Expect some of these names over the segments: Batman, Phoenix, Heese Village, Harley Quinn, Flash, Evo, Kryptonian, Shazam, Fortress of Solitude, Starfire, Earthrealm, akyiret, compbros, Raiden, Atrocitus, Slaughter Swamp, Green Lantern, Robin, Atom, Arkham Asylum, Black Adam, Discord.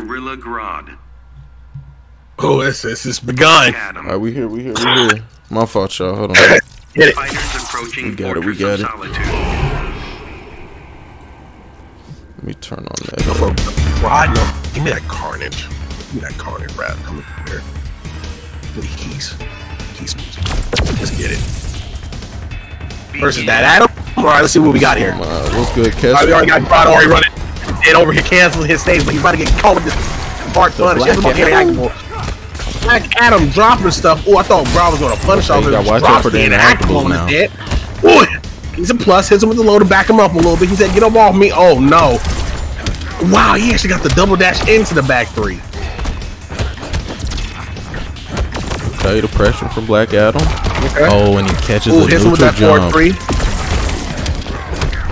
Gorilla Grodd. Oh, it's begun. Alright, we here. My fault, y'all. Hold on. Get it. Fighters approaching Fortress of Solitude. Let me turn on that. No. Give me that carnage. Give me that carnage rap. Come here. Please. Let's get it. Versus that Atom. Alright, let's see what we got here. What's good, Kessler? Alright, we already got Grodd already running. And over here canceling his stage, but he's about to get called up this. Black Adam dropping stuff. Oh, I thought Brown was gonna punish all this. Oh, he's a plus. Hits him with the low to back him up a little bit. He said, "Get up off me!" Oh no! Wow, he actually got the double dash into the back three. Okay, the pressure from Black Adam. Okay. Oh, and he catches the hits him with that forward three.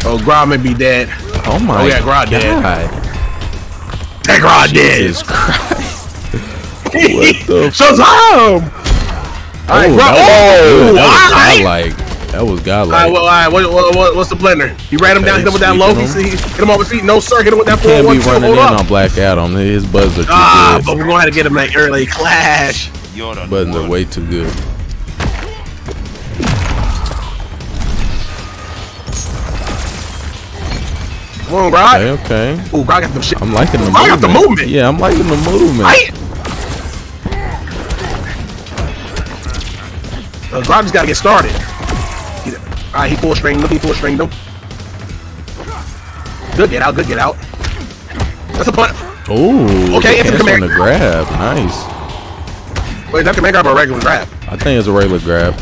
Oh, Grodd may be dead. Oh my! Oh yeah, Grodd dead. That Grodd did. What the Shazam! Alright, oh, that was godlike. Alright, well, what's the blender? He ran him down, he doubled down low. He hit him over his feet. No, sir, hit him with that 4-1. He's running in on Black Adam. His buttons are too good. But we're going to have to get him that early clash. Buttons are way too good. Come on, Grodd. Okay. Ooh, Grodd got the shit. I'm liking the movement. Got the movement. Yeah, I'm liking the movement. Right? Grodd just gotta get started. Alright, he full stringed him. He full stringed him. Good get out. Good get out. That's a punt. Ooh. Okay, into the command. That's on the grab. Nice. Wait, that command grab or a regular grab? I think it's a regular grab.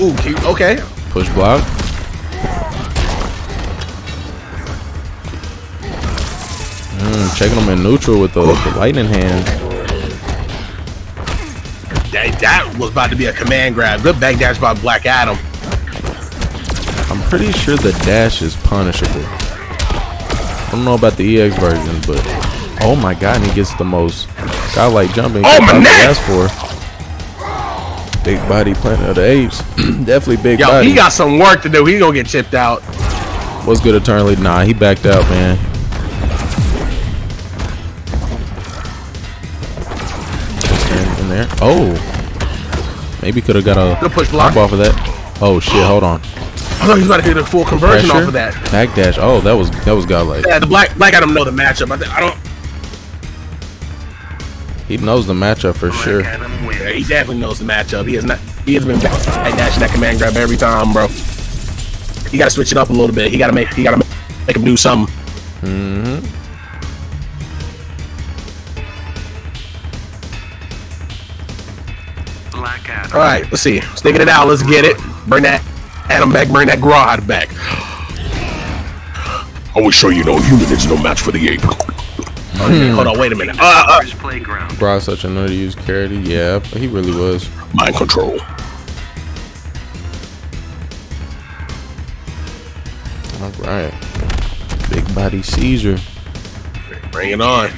Ooh, cute. Okay. Push block. Checking them in neutral with the lightning hand. That was about to be a command grab. Good back dash by Black Adam. I'm pretty sure the dash is punishable. I don't know about the EX version, but oh my god, and he gets the most godlike jumping. Oh my god! Big body Planet of the Apes. Definitely big body. He got some work to do. He gonna get chipped out. What's good eternally? Nah, he backed out, man. Oh, maybe could have got a push block off of that. Oh shit, hold on. I thought he was about to hit a full conversion off of that. Backdash. Oh, that was godlike. Yeah, the Black Adam know the matchup. I don't. He knows the matchup for sure. Yeah, he definitely knows the matchup. He has been backdashing that command grab every time, bro. You gotta switch it up a little bit. He gotta make him do something. Mm-hmm. All right, let's see. Let's take it out. Let's get it. Bring that Adam back. Bring that Grodd back. I will show you no human is no match for the ape. Okay, hold on, wait a minute. Grodd such a nerd to use character. Yeah, he really was. Mind control. All right, big body Caesar. Bring it on.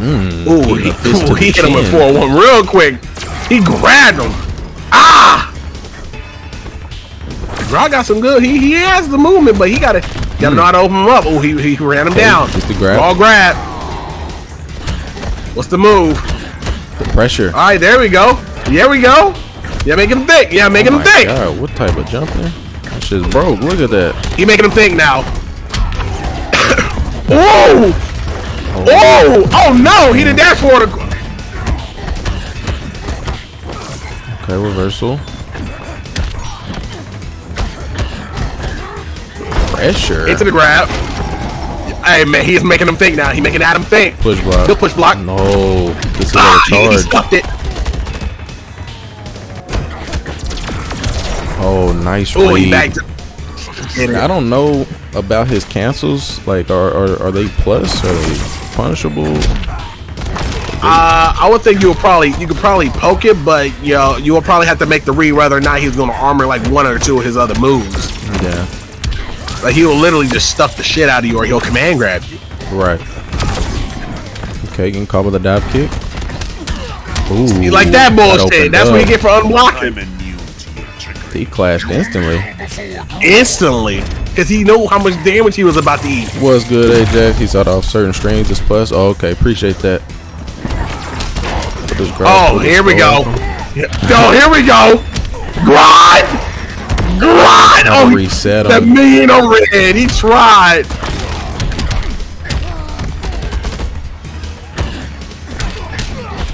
Ooh, he hit him with 4-1 real quick. He grabbed him. Ah! Grodd got some good. He has the movement, but he gotta know how to open him up. Oh, he ran him down. Just the grab. Ball grab. What's the move? The pressure. All right, there we go. There we go. Yeah, make him think. Yeah, make him think. God, what type of jumping? That shit's broke. Look at that. He making him think now. Whoa! Oh! Oh no! He did that for the. Okay, reversal. Pressure. Into the grab. Hey man, he's making him think now. He's making Adam think. Push block. Good push block. No, this is a charge. He stuffed it. Oh, nice read. Oh, he backed. I don't know about his cancels. Like, are they plus? Are they punishable? I would think you could probably poke it, but you know, you will probably have to make the read whether or not he's gonna armor like one or two of his other moves. Yeah. Like he will literally just stuff the shit out of you, or he'll command grab you. Right. Okay, you can cover the dive kick. Ooh. You like that bullshit? That's what you get for unblocking. He clashed instantly. because he know how much damage he was about to eat. What's good, AJ? He's out of certain strains as plus. Oh, okay, appreciate that. Oh, here we go. Oh, here we go. Grind! Grind! Oh, reset that million overhead. He tried.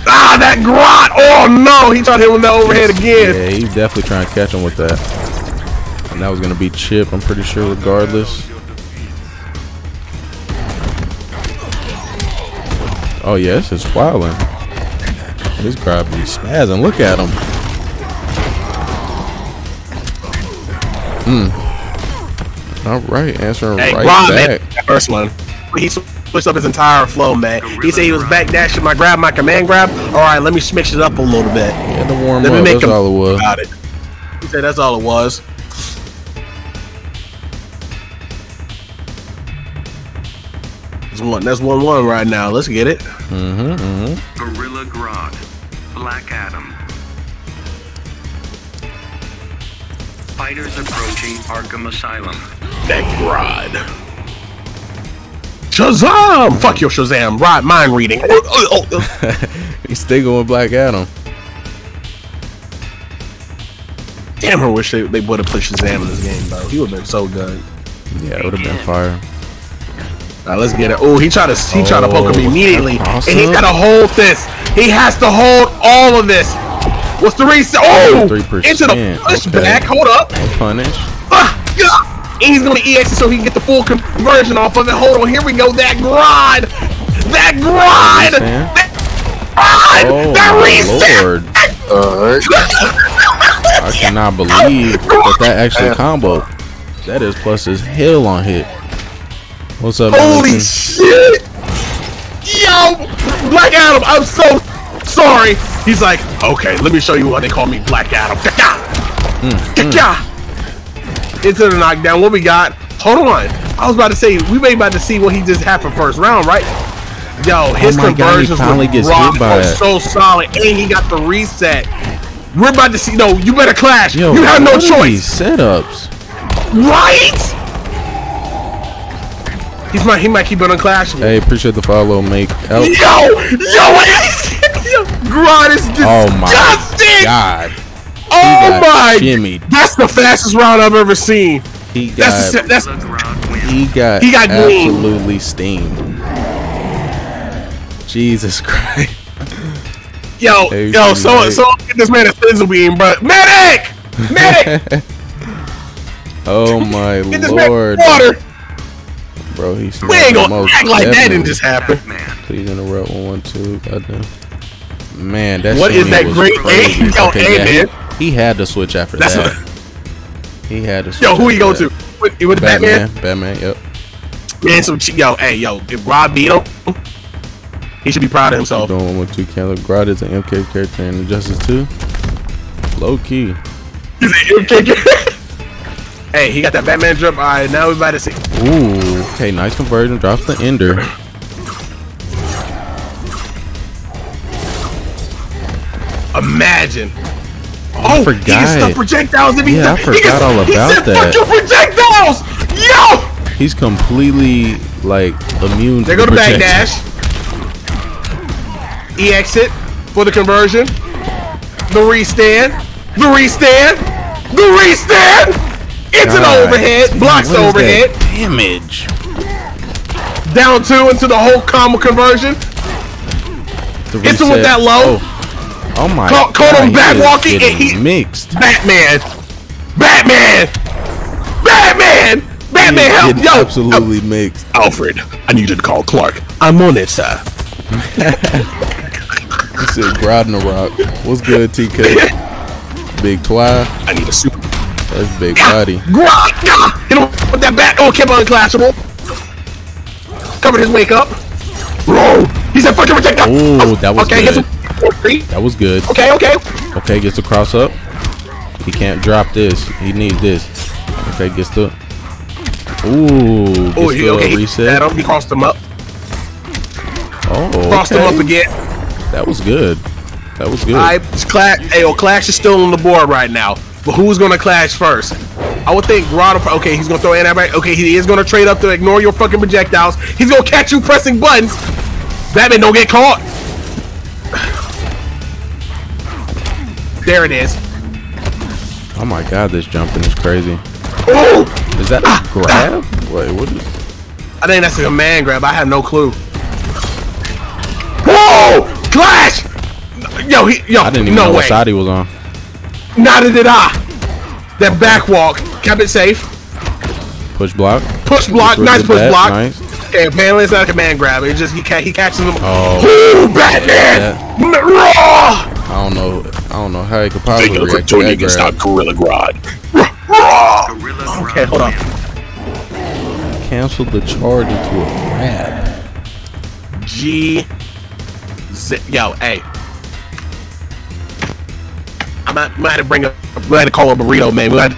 Ah, that grind! Oh no, he tried to hit him with that overhead again. Yeah, he's definitely trying to catch him with that. And that was gonna be Chip, I'm pretty sure, regardless. Oh yeah, it's just wilding. This crowd be spazzing. Look at him. All right, answering hey, right Rob, back. Man, that first one, he switched up his entire flow, man. He said he was backdashing my grab, my command grab. All right, let me mix it up a little bit. Yeah, the warm up. That's all it was. About it. He said that's all it was. That's 1-1 right now. Let's get it. Gorilla Grodd, Black Adam. Fighters approaching Arkham Asylum. That Grodd. Shazam! Fuck your Shazam. Right, mind reading. He's still going Black Adam. Damn, I wish they would have put Shazam in this game, bro. He would have been so good. Yeah, it would have been fire. Alright, let's get it. Oh, he tried to poke him immediately, awesome. And he got to hold this. He has to hold all of this. What's the reset? Oh, 3%. Into the pushback. Okay. Hold up. No punish. And he's gonna EX it so he can get the full conversion off of it. Hold on, here we go. That grind. That grind. That grind. Oh, that reset. Lord. I cannot believe that that actually combo. That is plus his hill on hit. What's up? Holy shit! Yo! Black Adam, I'm so sorry! He's like, okay, let me show you why they call me Black Adam. Into the knockdown. What we got? Hold on. I was about to say, we may about to see what he just had for first round, right? Yo, his conversions were so solid. And he got the reset. We're about to see. No, you better clash. Yo, you have no choice. Setups. Right? He might keep it unclashable. Hey, appreciate the follow, mate. Yo! Yo! Grodd is disgusting! Oh my god. Oh my! Jimmied. That's the fastest round I've ever seen. He got, he got absolutely steamed. Jesus Christ. Yo, hey, yo, so get this man a sizzle beam, bro. Medic! Medic! Oh my lord. Get this man water! Bro, he's we ain't gonna act like that didn't just happen. Please interrupt 1-2. Goddamn. Man, that's what is that great aim? Yo, okay, man. He had to switch after that. He had to switch. Yo, who he go to? With Batman? Batman, yep. Man, some yo, hey, yo, if Rob beat him, he should be proud of himself. Doing 1-2 Caleb. Grodd is an MK character in Injustice 2. Low key. He's an MK character. Hey, he got that Batman drip. All right, now we about to see. Ooh, okay, nice conversion. Drops the ender. Imagine. Oh, I forgot. He can stuff projectiles. If yeah, I forgot all about that. He said, "Fuck your projectiles, yo!" He's completely like immune. They go to backdash. EX it for the conversion. The restand. The restand. The restand. Into the overhead, blocks the overhead. Damage. Down 2 into the whole combo conversion. Into with that low. Oh my god. Caught him back walking and he mixed. Batman. Batman. Batman. Batman help. Yo. Absolutely mixed. Alfred, I need you to call Clark. I'm on it, sir. You said Grodd in the rock. What's good, TK? Big Twi. I need a super. That's big body. Hit him with that bat. Oh, kept unclashable. Covered his wake up. Bro, he said, "Fuck your projectile." Oh, that was good. That was good. Okay, okay. Okay, gets the cross up. He can't drop this. He needs this. Okay, gets the. Ooh. Oh, okay. Reset. He crossed him up. Oh. Okay. Crossed him up again. That was good. That was good. All right, Clash. Hey, Clash is still on the board right now. But who's gonna clash first? I would think Grodd. Okay, he's gonna throw anti-magic. Okay, he is gonna trade up to ignore your fucking projectiles. He's gonna catch you pressing buttons. Batman, don't get caught. There it is. Oh my god, this jumping is crazy. Oh! Is that a grab? Wait, what is? I think that's like a man grab. I have no clue. Whoa! Clash! Yo, I didn't even know what side he was on. Neither did I. That back walk kept it safe. Push block. Push block. Nice push block. Nice. Okay, apparently it's not a man grab. It just he catches him. Oh, ooh, Batman! Yeah. I don't know how he could possibly react to that grab. Stop Gorilla Grodd. Okay, hold on. Cancel the charge into a grab. Yo, hey. I might have to bring up. I'm glad to call a burrito, man. We had to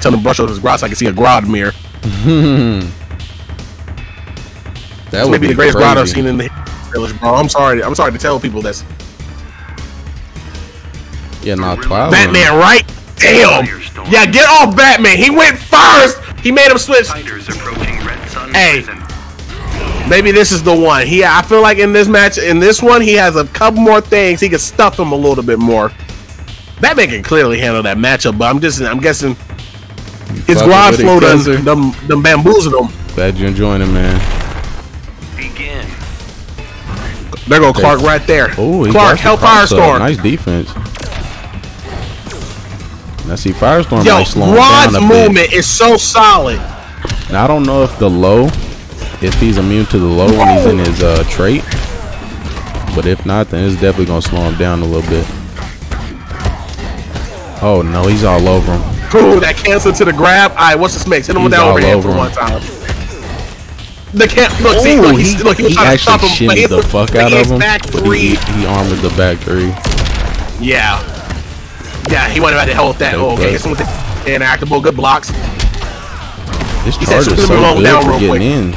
tell him to brush over his Grodd so I can see a Grodd mirror. That would be the greatest Grodd I've seen in the village, bro. I'm sorry to tell people this. Yeah, not Twilight. Batman, right? Damn. Yeah, get off Batman. He went first. He made him switch. Hey, maybe this is the one. I feel like in this match, in this one, he has a couple more things. He can stuff him a little bit more. Batman can clearly handle that matchup, but I'm guessing it's Grodd flow them bamboozled him. Glad you're enjoying it, man. Begin. There go Clark right there. Oh, Clark, help Firestorm. Nice defense. I see Firestorm. Yo, Grodd's movement is so solid. Now, I don't know if the low, if he's immune to the low when he's in his trait, but if not, then it's definitely gonna slow him down a little bit. Oh no, he's all over him. Ooh, that cancel to the grab. All right, what's this mix? Hit him with that overhand for one time. The camp. Look, see, look, he was trying to stop him, but he actually shimmied the fuck out of him. Back three. He armored the back three. Yeah. Yeah, he went about to hell with that. No okay, someone with the interactable, good blocks. This charge is so good down for getting in.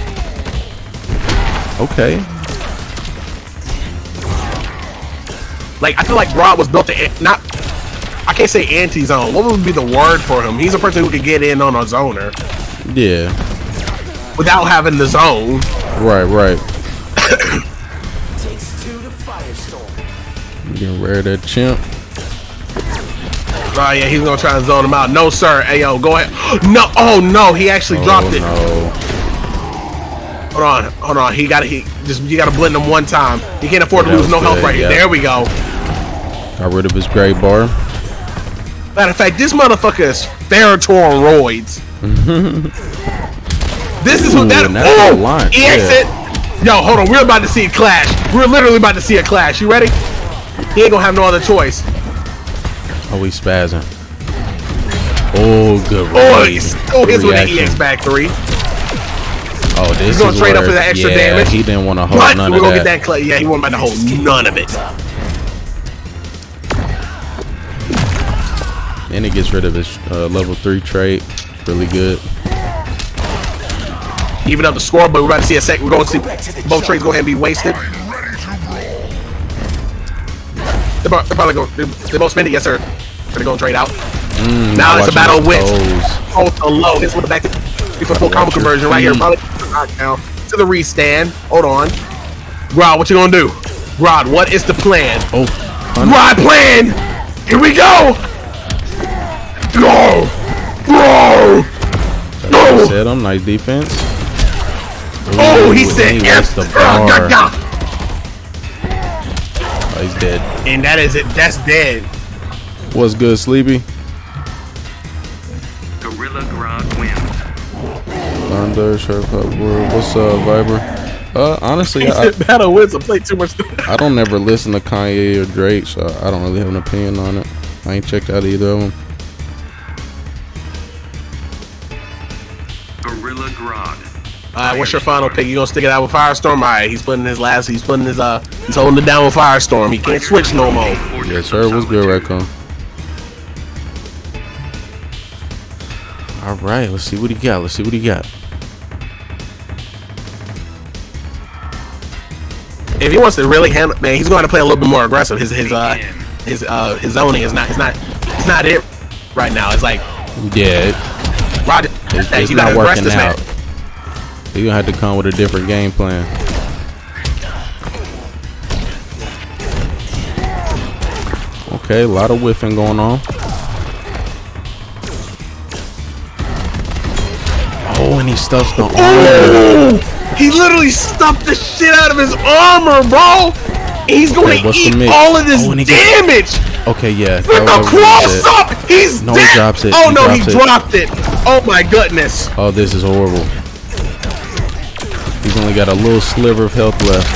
Okay. Like, I feel like Grodd was built to not. I can't say anti-zone. What would be the word for him? He's a person who could get in on a zoner. Yeah. Without having the zone. Right, right. Takes two to Firestorm. Getting rid of that chimp. Oh yeah, he's gonna try and zone him out. No sir, hey yo, go ahead. No, oh no, he actually dropped it. No. Hold on. You gotta blend him one time. He can't afford to lose no health right here. There we go. Got rid of his gray bar. Matter of fact, this motherfucker is ferritoroids. This is what that. Oh, he exit. Yo, hold on. We're about to see a clash. We're literally about to see a clash. You ready? He ain't gonna have no other choice. Oh, he's spazzing. Oh, good. Oh, he's with the EX back three. Oh, this he's gonna trade up for that extra damage. He didn't want to hold none of that. Get that. Yeah, he wasn't about to hold none of it. And it gets rid of his level 3 trait. Really good. Even up the score, but we're about to see a second. We're going to see both traits go ahead and be wasted. They're probably going. They both spend it, yes sir. They're going to trade out. Now it's a battle with both alone. This one back to full combo conversion right here. Probably knockdown to the restand. Hold on, Grodd, what you going to do? Grodd, what is the plan? Oh, Grodd plan. Here we go. Go, bro. No. Set him. Nice defense. Ooh, oh, he said yes. He's dead. And that is it. That's dead. What's good, Sleepy? Gorilla Grodd wins. Thunder, Sharp Up World. What's up, Viber? Honestly, battle wins. I play too much. I don't ever listen to Kanye or Drake, so I don't really have an opinion on it. I ain't checked out either of them. Gorilla Grodd. What's your final pick? You gonna stick it out with Firestorm? Alright, he's putting his last. He's putting his He's holding it down with Firestorm. He can't switch no more. Yes, sir. What's good, Redcon? All right. Let's see what he got. Let's see what he got. If he wants to really handle, man, he's going to play a little bit more aggressive. His zoning is not it right now. It's like, yeah, Roger. It's not working out. You're gonna have to come with a different game plan. Okay, a lot of whiffing going on. Oh, and he stuffs the armor. He literally stuffed the shit out of his armor, bro. He's going to eat all of this damage. Okay, yeah. With the cross up, he's dead. He drops it. Oh, no, he dropped it. Oh, my goodness. Oh, this is horrible. He's only got a little sliver of health left.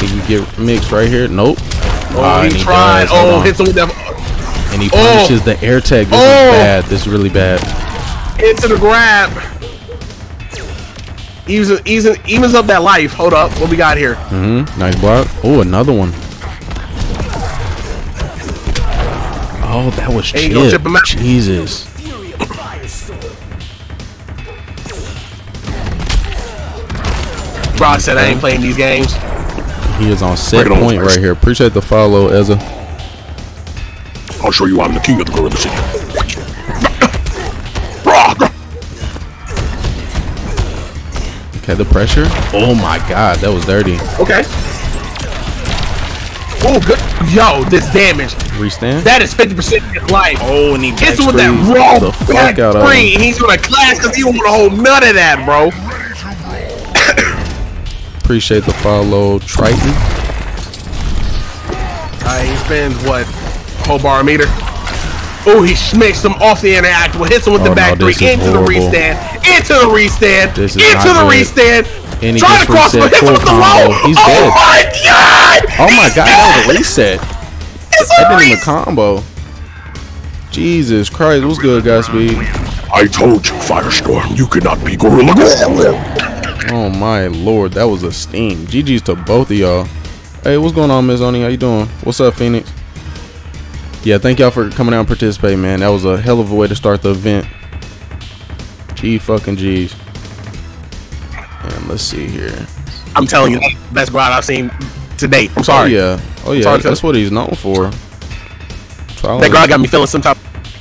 He can get mixed right here. Nope. Oh, he tried. Oh, hits him with that. And he punishes the air tag. This is bad. This is really bad. Into the grab. Evens up that life. Hold up. What we got here? Nice block. Oh, another one. Oh, that was cheap. Jesus. Bro said I ain't playing these games. He is on set point right here. Appreciate the follow, Ezra. I'll show you I'm the king of the Gorilla City. The pressure. Oh my god, that was dirty. Okay. Oh good. Yo, this damage. Restand. That is 50% of his life. Oh, and he gets with that raw back three. He's gonna clash because he won't hold none of that, bro. Appreciate the follow, Triton. He spends what? Whole bar meter. Oh, he smacks him off the interact. Well, hits him with the back three. Into the restand. Into the restand. Into the restand. Try to cross him. Hits him with the low. He's dead. My god! Oh my god! That was a reset. That didn't even combo. Jesus Christ! What's good, Godspeed? I told you, Firestorm, you cannot be Gorilla Grodd. Oh my lord, that was a steam. GGs to both of y'all. Hey, what's going on, Miss Oni? How you doing? What's up, Phoenix? Yeah, thank y'all for coming out and participating, man. That was a hell of a way to start the event. Gee fucking G's. And let's see here. I'm telling you, that's the best Grodd I've seen today. I'm sorry. Oh, yeah. Oh, yeah. That's what he's known for. That Grodd got me feeling some type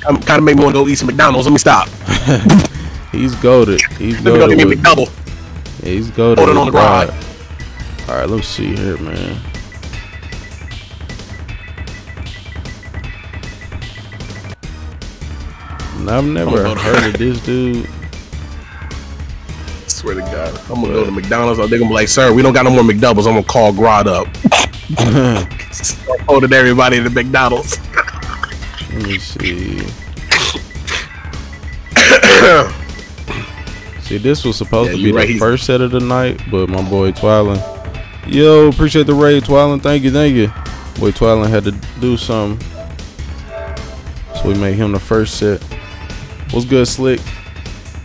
of, kind of made me want to go eat some McDonald's. Let me stop. He's goated. He's goated. Let me go get me a McDouble. Yeah, he's goated. Hold it on the Grodd. All right, let's see here, man. I've never heard of this dude. I swear to God, I'm gonna go to McDonald's. They're gonna be like, "Sir, we don't got no more McDoubles." I'm gonna call Grodd up. Holding everybody at the McDonald's. Let me see. See, this was supposed to be the first set of the night, but my boy Twilin. Yo, appreciate the raid, Twilin. Thank you, thank you. Boy Twilin had to do something, so we made him the first set. What's good, Slick?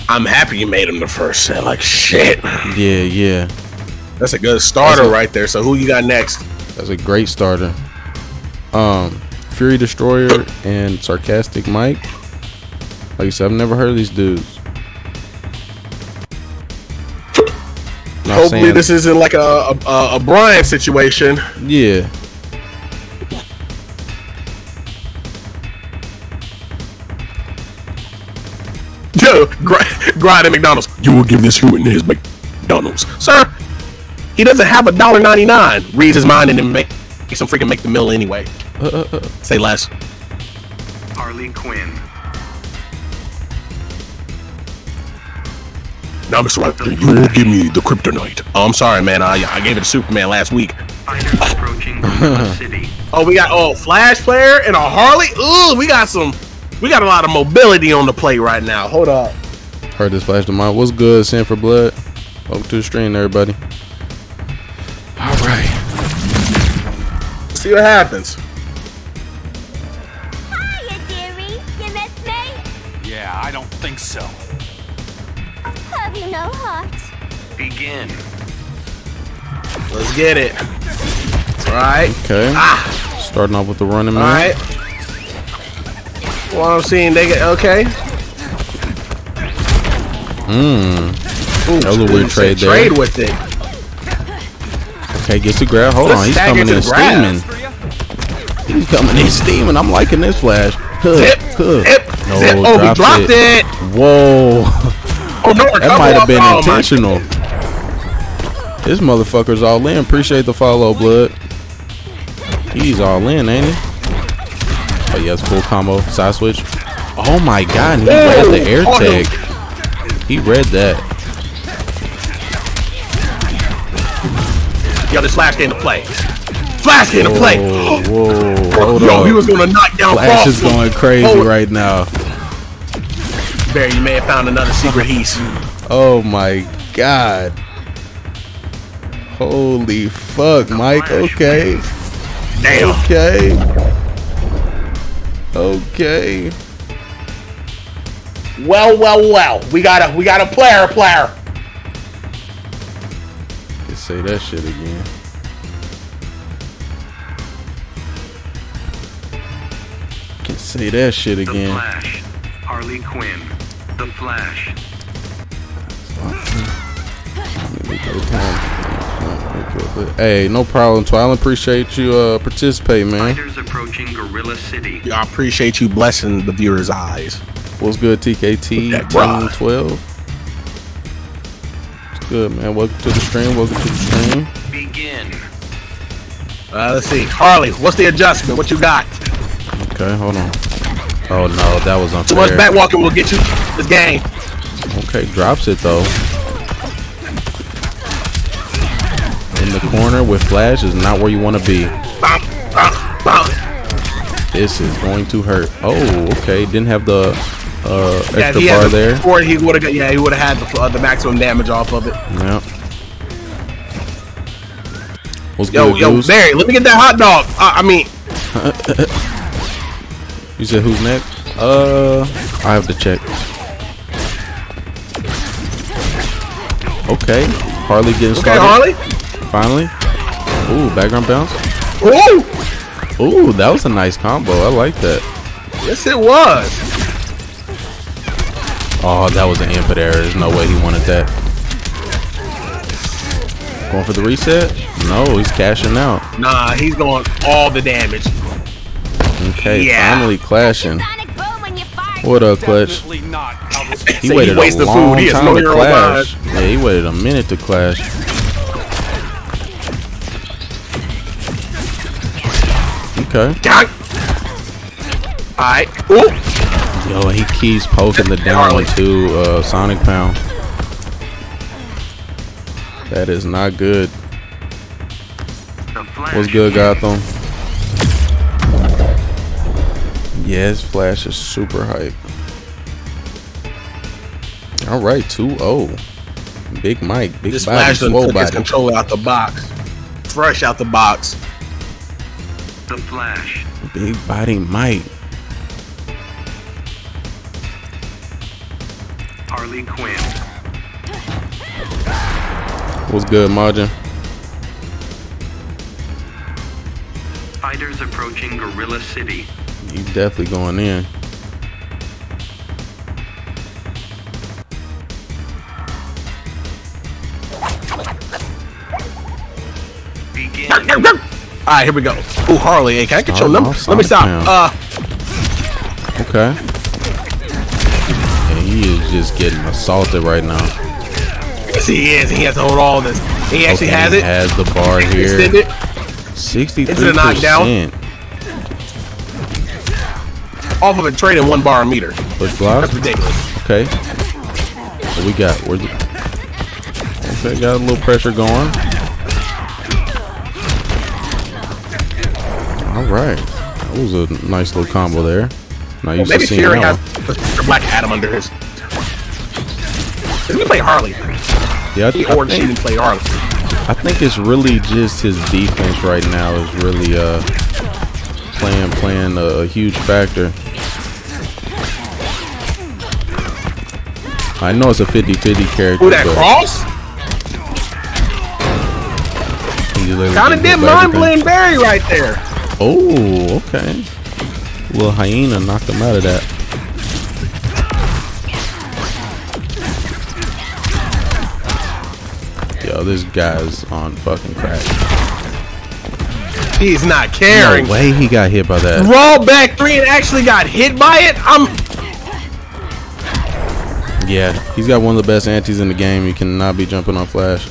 I'm happy you made him the first set. Like, shit. Yeah, yeah. That's a good starter right there. So, who you got next? That's a great starter. Fury Destroyer and Sarcastic Mike. Like I said, I've never heard of these dudes. Hopefully, this isn't like a Brian situation. Yeah. Grodd at McDonald's. You will give this human his McDonald's. Sir, he doesn't have $1.99. Reads his mind and then makes him freaking make the mill anyway. Say less. Harley Quinn. Now, Mr. Wright, you will give me the kryptonite. Oh, I'm sorry, man. I gave it to Superman last week. Approaching the city. Oh, we got Flash player and a Harley. Ooh, we got some. We got a lot of mobility on the plate right now. Hold up. Heard this flash to mind. What's good, Sanford Blood? Welcome to the stream, everybody. All right. See what happens. Hiya, dearie. You miss me? Yeah, I don't think so. Have you no heart? Begin. Let's get it. All right. Okay. Ah. Starting off with the running man. All right. Well, I'm seeing they get okay. That was a weird trade there. Trade with it. Okay, gets the grab. Hold on, he's coming in steaming. He's coming in steaming. I'm liking this flash. Huh. Huh. Oh, we dropped it. Whoa. Oh, no, that might have been intentional. This motherfucker's all in. Appreciate the follow, blood. He's all in, ain't he? Oh, yeah, it's cool combo. Side switch. Oh, my God. He read the air tag. He read that. Yo, this Flash came to play. Flash came to play. Whoa, yo, he was gonna knock down. Flash is going crazy right now. Barry, man, found another secret heist. Oh my God. Holy fuck, Mike. Okay. Damn. Okay. Okay. Well, well, well. We got a player. Say that shit again. Can say that shit again. The Flash, Harley Quinn, the Flash. Hey, no problem, Twilight. Appreciate you participating, man. Fighters approaching Gorilla City. Yeah, I appreciate you blessing the viewers' eyes. What's good, TKT? 12. Good, man. Welcome to the stream. Begin. Let's see. Harley, what's the adjustment? What you got? Okay, hold on. Oh, no. That was unfair. Too much backwalking will get you this game. Okay, drops it, though. In the corner with Flash is not where you want to be. This is going to hurt. Oh, okay. Didn't have the... extra bar there. Or he would have, he would have had the maximum damage off of it. Yeah. What's good, Goose? Barry, let me get that hot dog. I mean, you said who's next? I have to check. Okay, Harley getting started. Harley, finally. Ooh, background bounce. Ooh, ooh, that was a nice combo. I like that. Yes, it was. Oh, that was an input error. There's no way he wanted that. Going for the reset? No, he's cashing out. Nah, he's going all the damage. Okay, finally clashing. What up, Clutch? He waited a long time to clash. Yeah, he waited a minute to clash. Okay. All right. Ooh. Yo, he keeps poking the down to Sonic Pound. That is not good. What's good, Gotham? Yes, Flash is super hype. All right, 2-0. Big Mike, big body. This Flash done took his controller out the box. Fresh out the box. The Flash. Big body Mike. Harley Quinn. What's good, Margin? Fighters approaching Gorilla City. He's definitely going in. Begin. All right, here we go. Ooh, Harley, hey, can I get your number? Let me stop. Okay. He is just getting assaulted right now. Yes, he is. He has to hold all this. He actually has it. He has the bar here. 63%. Off of a trade in 1 bar a meter. Push block. That's ridiculous. Okay. What we got? Where's it? Okay, got a little pressure going. All right. That was a nice little combo there. Not used to seeing that one. Black Adam under his. Did we play Harley? Yeah, I think play Harley. I think it's really just his defense right now is really playing a huge factor. I know it's a 50-50 character. Ooh, that cross? Kind of did mind-blowing Barry right there. Oh, okay. Little hyena knocked him out of that. Yo, this guy's on fucking crack. He's not caring. No way he got hit by that. Roll back 3 and actually got hit by it. I'm Yeah, he's got one of the best antis in the game. You cannot be jumping on Flash.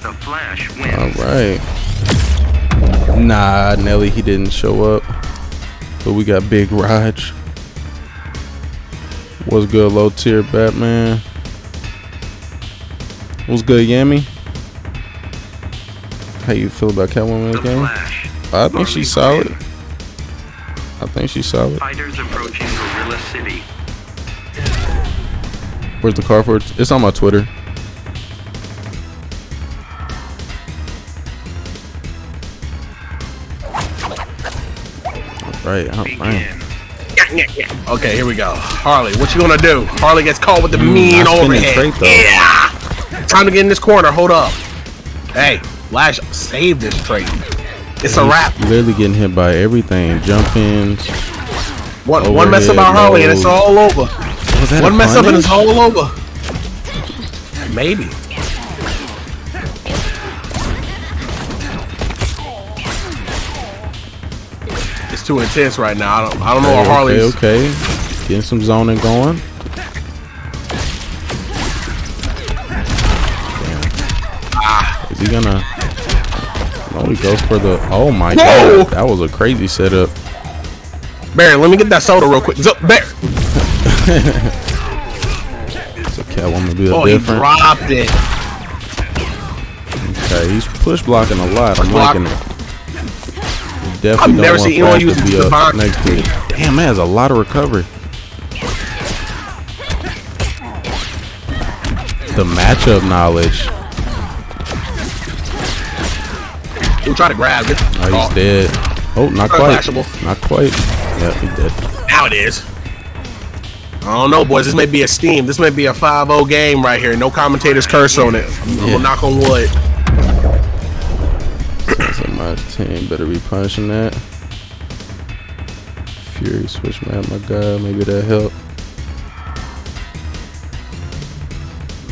The Flash wins. All right. Nah, Nelly, he didn't show up. But we got Big Raj. What's good, low tier Batman? What's good, Yami? How you feel about Catwoman in the game? I think she's solid. I think she's solid. Fighters approaching Gorilla City. Where's the car for it? It's on my Twitter. Right, oh man. Okay, here we go. Harley, what you gonna do? Harley gets caught with the mean overhead. Yeah! Time to get in this corner, hold up. Hey, Flash, save this trait. It's a wrap. Literally getting hit by everything. Jump ins. One mess up by Harley and it's all over. One mess up and it's all over. Maybe. Too intense right now. I don't know what Harley's. Okay. Getting some zoning going. Is he gonna? No, he goes for the. Oh my god, that was a crazy setup. Barry, let me get that soda real quick. Barry. It's okay. I want to be a different. Oh, he dropped it. Okay, he's push blocking a lot. I'm liking it. I've never seen anyone use the box next to it. Damn, that has a lot of recovery. The matchup knowledge. He'll try to grab it. Oh, he's dead. Oh, not quite. Not quite. Yeah, he's dead. Now it is. I don't know, boys. This may be a steam. This may be a 5-0 game right here. No commentator's curse on it. I'm gonna knock on wood. My team better be punishing that. Fury switch, man. My god, maybe that helped.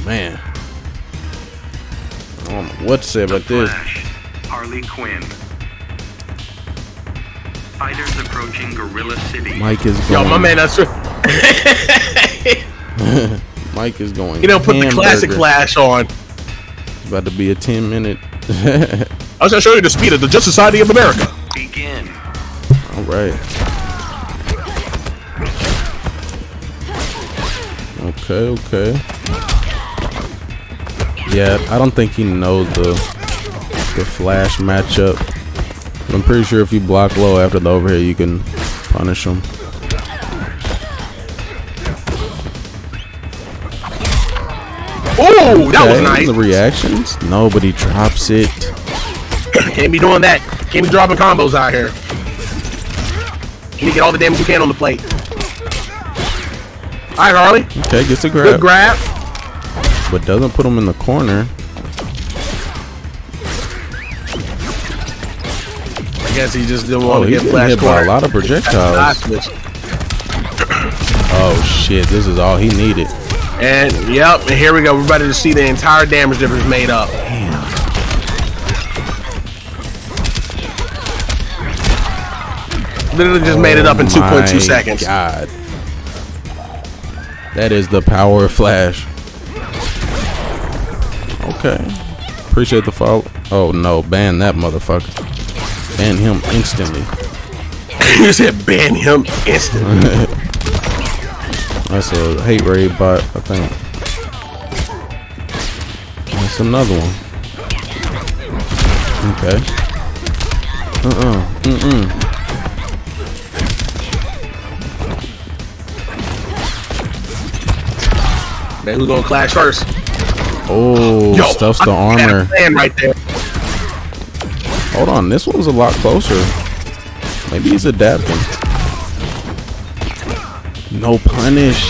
Man, I don't know what to say about this. Harley Quinn. Fighters approaching Gorilla City. Mike is going. Yo, my man, that's right. Mike is going. You know, put the classic Flash on. It's about to be a 10-minute. I was gonna show you the speed of the Justice Society of America. Begin. All right. Okay, okay. Yeah, I don't think he knows the Flash matchup. I'm pretty sure if you block low after the overhead, you can punish him. Oh, that was nice. The reactions. Nobody drops it. Can't be doing that. Can't be dropping combos out here. You get all the damage you can on the plate. All right, Harley. Okay, gets a grab. Good grab. But doesn't put him in the corner. I guess he just didn't want to get flashed by a lot of projectiles. Oh shit! This is all he needed. And yep, and here we go. We're about to see the entire damage difference made up. Damn. Literally just made it up in 2.2 seconds. God, that is the power of Flash. Okay, appreciate the follow. Oh no, ban that motherfucker. Ban him instantly. You said ban him instantly. That's a hate raid bot, I think. That's another one. Okay. Man, who's gonna clash first? Oh, yo, stuffs the armor. Right there. Hold on, this one was a lot closer. Maybe he's adapting. No punish.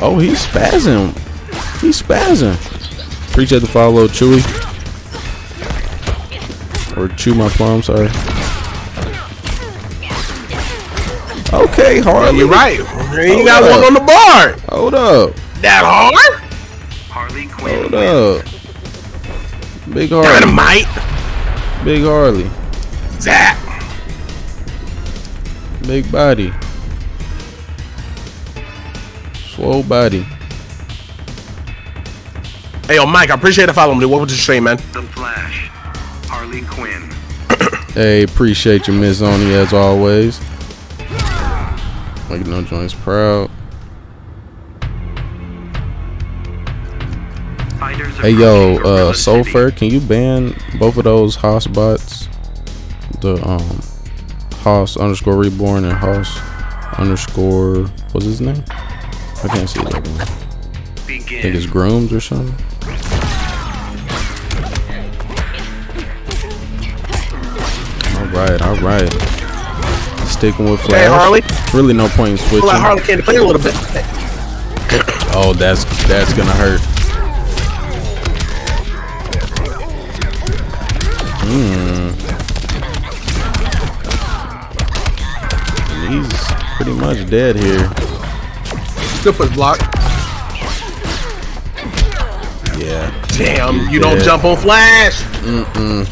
Oh, he's spazzing. He's spazzing. Appreciate the follow, Chewy. Or chew my plum, sorry. Okay, Harley. You're right. You got one on the board. Hold up. That hard? Harley Quinn. Hold up. Big Harley. Dynamite. Big Harley. Zap. Big body. Swole body. Hey, yo, Mike, I appreciate the follow, dude. What was the stream, man? The Flash. Harley Quinn. Hey, appreciate you, Miss Oni, as always. Like, no joints proud. Hey, yo, Soulfur, can you ban both of those Hoss bots? The, Hoss underscore reborn and Hoss underscore, what's his name? I can't see that one. I think it's Grooms or something. Alright, alright. Sticking with Flash. Hey, Harley. Really no point in switching. Like Harley can't play a little bit. Oh, that's gonna hurt. He's pretty much dead here. Still for his block. Yeah. Damn, you don't jump on Flash! Mm-mm.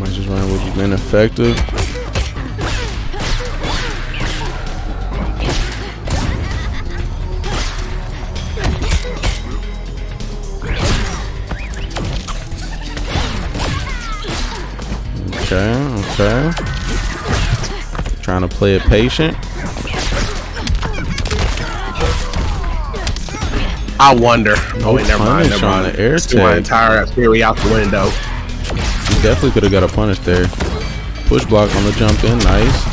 Might just run with you being effective. Okay, okay. Trying to play it patient. I wonder. No, oh, wait, never mind. Never mind. Air tag. My entire theory out the window. Definitely could have got a punish there. Push block on the jump in, nice.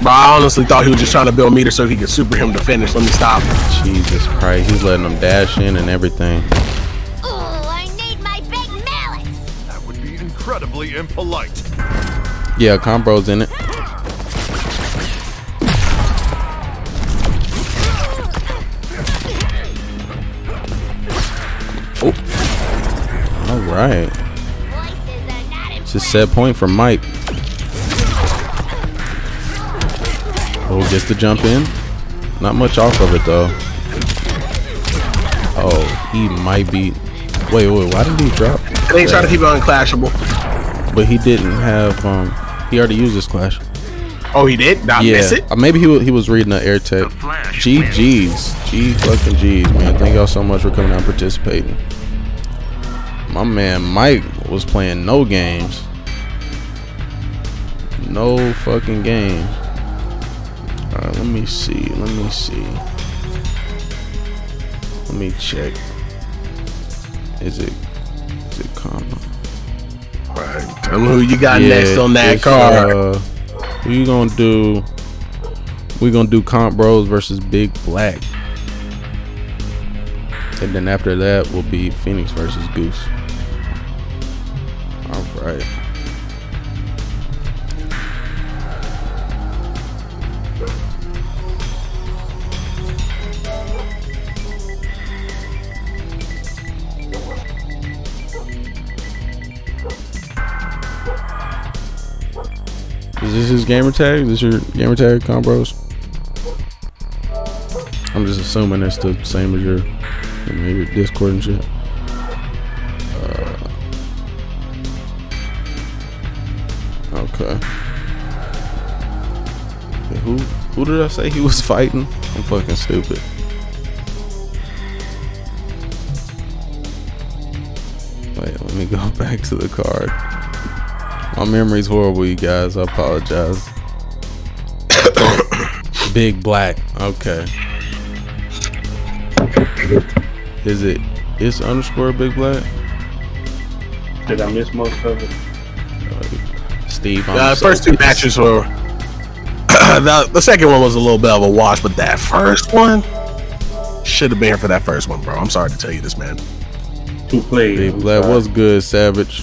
Bro, I honestly thought he was just trying to build meter so he could super him to finish. Let me stop. Jesus Christ, he's letting him dash in and everything. Ooh, I need my big mallet. That would be incredibly impolite. Yeah, Compbros in it. Oh. All right. Just set point from Mike. Oh, gets to jump in. Not much off of it though. Oh, he might be. Wait, wait, why did he drop? I think he's trying to keep it unclashable. But he didn't have. He already used his clash. Oh, he did? Not miss it? Maybe he was reading an air tech. GGs, G fucking G's, man. Thank y'all so much for coming out and participating. My man Mike was playing no games. No fucking game. Alright, let me see. Let me see. Let me check. Is it combo? Alright, tell me who you got next on that card. Who you gonna do? We're gonna do Compbros versus Big Black. And then after that will be Phoenix versus Goose. Alright. Is this his gamer tag? Is this your gamer tag, Compbros? I'm just assuming that's the same as your maybe Discord and shit. Okay. Who did I say he was fighting? I'm fucking stupid. Wait, let me go back to the card. My memory's horrible, you guys. I apologize. Big Black. Okay. Is it? It's underscore Big Black. Did I miss most of it? Steve. The first two matches were. The second one was a little bit of a wash, but that first one should have been here for that first one, bro. I'm sorry to tell you this, man. Two plays. Big Black was good, Savage.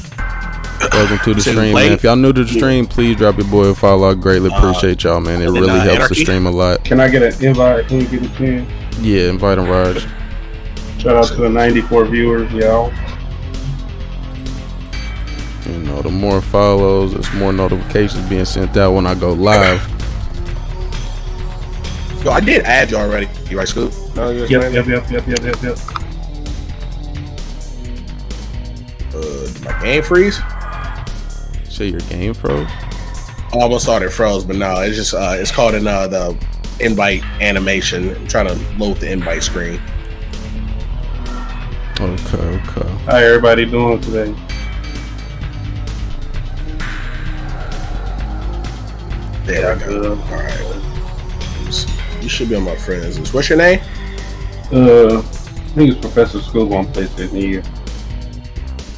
Welcome to the stream, man. If y'all new to the stream, please drop your boy a follow. I greatly appreciate y'all, man. It really helps the stream a lot. Can I get an invite? Can you get a chance? Yeah, invite him, Raj. Shout out to the 94 viewers, y'all. You know, the more follows, there's more notifications being sent out when I go live. Yo, I did add you already. You right, Scoop? No, yep. Did my game freeze? Say your game froze? I almost thought it froze, but no, it's just it's called in the invite animation. I'm trying to load the invite screen. Okay, okay. How everybody doing today? There I go. All right. You should be on my friends list. What's your name? I think it's Professor Scoob on PlayStation here.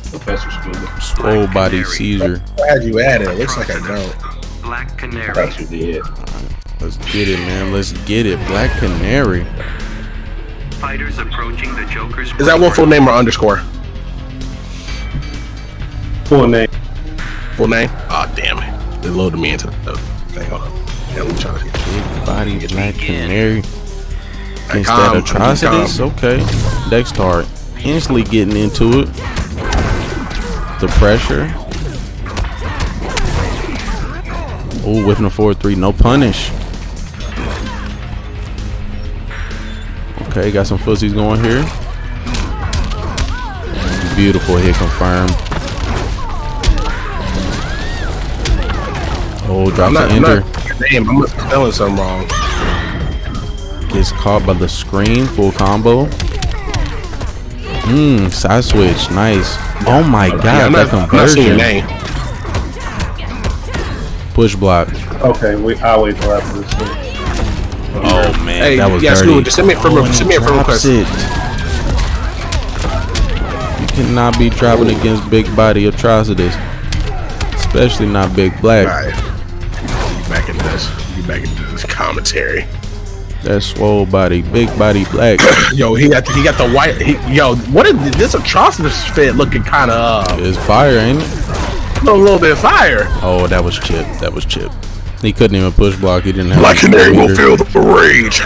Professor Scoob. Oh, body Caesar. Glad you added. It looks like I don't. Black Canary. I thought you did. Let's get it, man. Let's get it. Black Canary. Fighters approaching the Joker's. Is that one full name or underscore? Full name. Full name. Ah, oh, damn it. They loaded me into the thing. Hold on. Yeah, we trying to get big body, get Black Canary. Instead of Atrocitus? Okay. Next card. Instantly getting into it. The pressure. Oh, whipping a 4-3. No punish. Okay, got some fuzzies going here. Beautiful hit confirmed. Oh, drops an ender. Damn, I'm spelling something wrong. Gets caught by the screen. Full combo. Side switch. Nice. Oh my god, yeah, that conversion. Push block. Okay, I wait for after this. Oh man, hey, that was dirty. School, just send me a request. You cannot be driving against big body Atrocitus, especially not big black. Back into this commentary. That swole body, big body black. Yo, he got the white. Yo, what is this Atrocitus fit looking kind of? It's fire, ain't it? A little bit of fire. Oh, that was chip. That was chip. He couldn't even push block. He didn't have. Black Canary will feel the rage.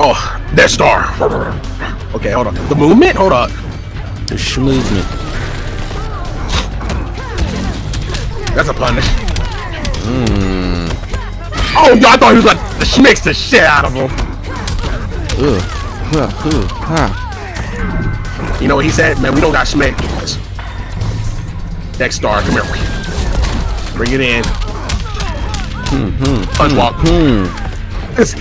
Oh, that star. Okay, hold on. The movement. Hold on. The schmoozement. That's a punish. Oh, I thought he was like schmicks the shit out of him. You know what he said, man? We don't got schmick. Next star, come here. Bring it in. Punch walk. This.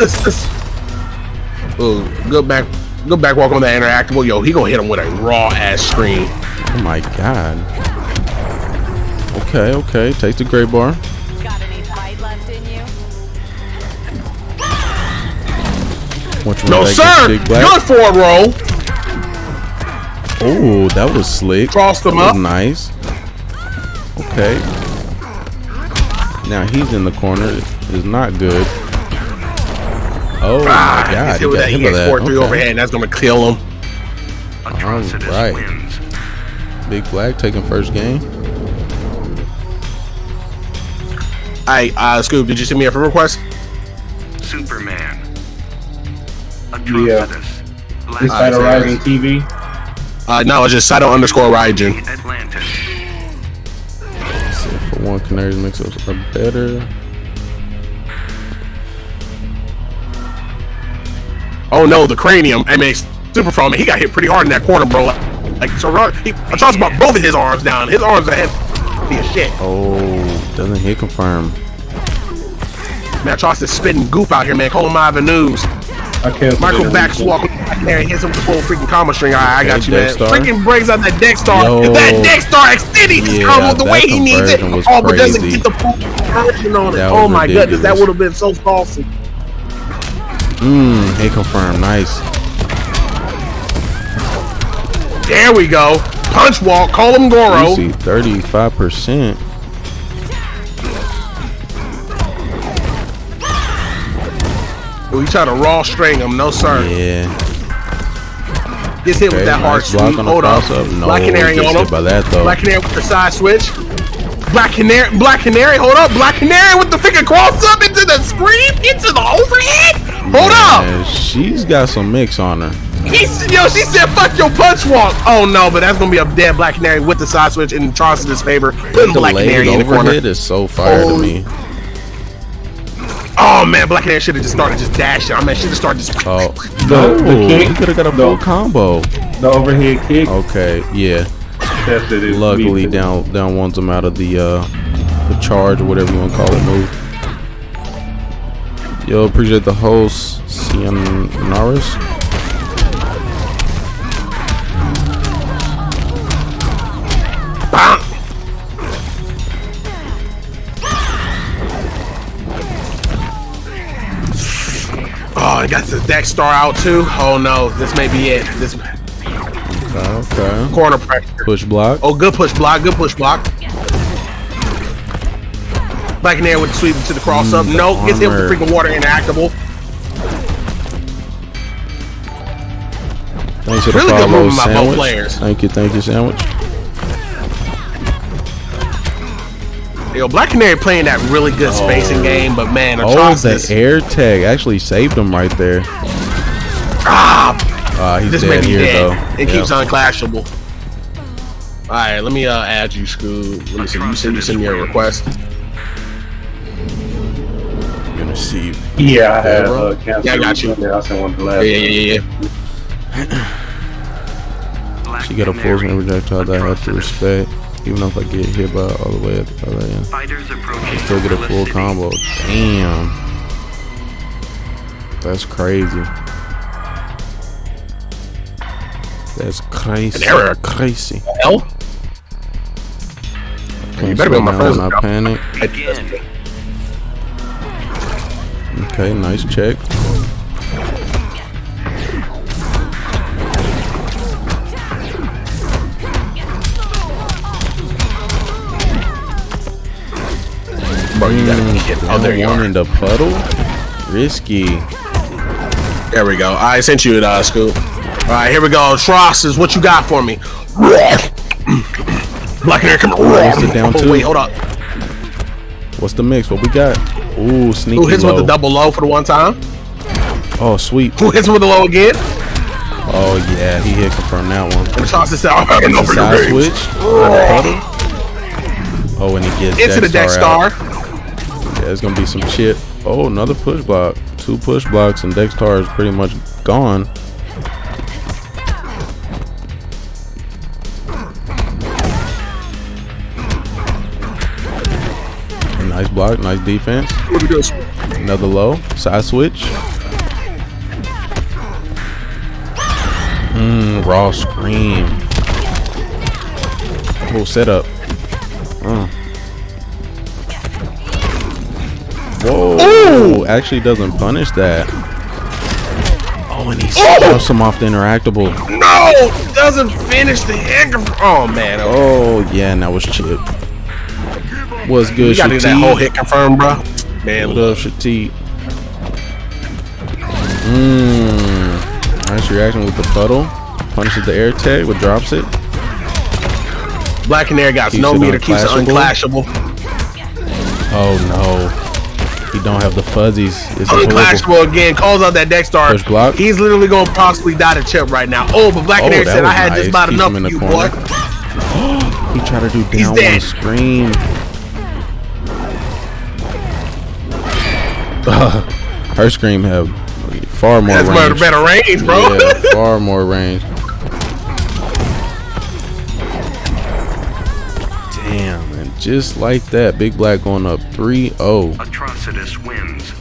Oh, good back walk on that interactable. Yo, he gonna hit him with a raw ass screen. Oh my god. Okay, okay. Take the gray bar. Got any fight left in you? No, sir! Good for a roll! Oh, that was slick. Crossed them up. Nice. Okay. Now he's in the corner. It's not good. Oh, my God. He got hit by that. 4-3 overhand. That's going to kill him. Atrocitus wins. Big Black taking first game. Hey, Scoob, did you send me a friend request? Superman. Atrocitus. Yeah. Is that a Raiden TV? No, it's just Saito underscore Raiden. Let's see if one Canaries makes us a better. Oh no, the cranium. It makes super from me. He got hit pretty hard in that corner, bro. Like so wrong. I tossed about both of his arms down. His arms are heavy. Shit. Oh, doesn't hit confirm. Man, Charleston's spitting goop out here, man. Calling my avenues. I can't. Michael backs walking back there and hits him with the full freaking combo string. I got you, man. Freaking breaks out that deck star. Yo. That deck star extended his combo the way he needs it. Oh, but doesn't get the full conversion on it. Oh my goodness, that would have been so false. Hit confirm. Nice. There we go. Punch walk, call him Goro. 35%. We try to raw string him, no sir. Yeah. Gets hit with that hard swing. Hold on. Black Canary on him. Black Canary with the side switch. Black Canary, hold up. Black Canary with the finger cross up into the screen, into the overhead. Hold up. She's got some mix on her. Yo, she said, "Fuck your punch walk." Oh no, but that's gonna be a dead Black Canary with the side switch in Charleston's favor. Putting Black Canary in the corner. It is so fire to me. Oh man, Black Canary should have just started just dashing. I mean, should have started just. Oh no, he could have got a full combo. The overhead kick. Okay, yeah. Luckily, down one's him out of the the charge or whatever you want to call it move. Yo, appreciate the host, Cianaris. Oh, I got the deck star out too. Oh no, this may be it. This okay. Corner pressure. Push block. Oh, good push block. Good push block. Black Canary would sweep to the cross up. No, nope, gets hit with the freaking water inactable. Thanks for the really good movement by both players. Thank you, sandwich. Yo, Black Canary playing that really good spacing game, but man, Atrocitus. Oh, the air tag actually saved him right there. He's this dead here, though. It keeps unclashable. All right, let me add you, Scoob. Let me see. You send me a request. You're gonna see. Yeah, I have. Yeah, I got you. I sent one to last. Yeah. She got a poison projectile that I have to respect. Even if I get hit by all the way at the other end, I still get a full combo. Damn, that's crazy. That's crazy. Crazy. Hell? You better be on my friends. I panic. Okay, nice check. Bro, you gotta get one in the puddle. Risky. There we go. I sent you it, Scoop. All right, here we go. Atrocitus, what you got for me? Black Canary, come on. Down too. Wait, hold up. What's the mix? What we got? Ooh, sneaky. Who hits low with the double low for the one time? Oh, sweet. Who hits with the low again? Oh yeah, he hit confirm that one. Atrocitus said, "I'm heading over the switch." Oh, and he gets into the deck star. There's gonna be some shit. Oh, another push block. Two push blocks and Dextar is pretty much gone. Nice block, nice defense. Another low. Side switch. Raw scream. Cool setup. Whoa! Ooh. Actually doesn't punish that. Oh, and he stuffs him off the interactable. No! Doesn't finish the egg. Oh, man. Okay. Oh, yeah, and that was chip. What's good, Shateed? You gotta do that whole hit confirmed, bro. Man, what up, Shateed? Nice reaction with the puddle. Punishes the air tag, but drops it. Black Canary got no meter, keeps it unclashable. Oh, no. You don't have the fuzzies. It's unclashable again. Calls out that Dexter. Push block. He's literally gonna possibly die to chip right now. Oh, but Black Canary said I had just about enough of you, boy. He tried to do down one screen. Her scream have far more range. That's better range, bro. Yeah, far more range. Just like that, Big Black going up 3-0. Atrocitus wins.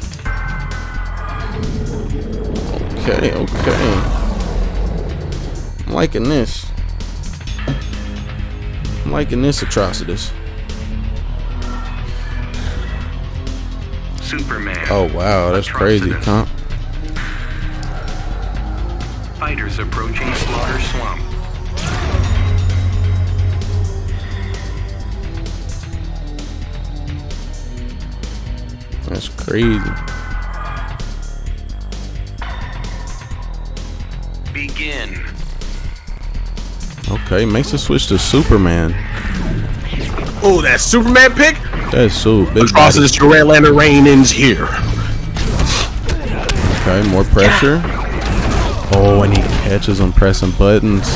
Okay, okay. I'm liking this. I'm liking this, Atrocitus. Superman. Oh wow, that's crazy, huh? Fighters approaching Slaughter Swamp. That's crazy. Begin. Okay, makes the switch to Superman. Oh, that Superman pick? That's so big. Atrocitus to Red Lantern, rain ends here. Okay, more pressure. Oh, and he catches him pressing buttons.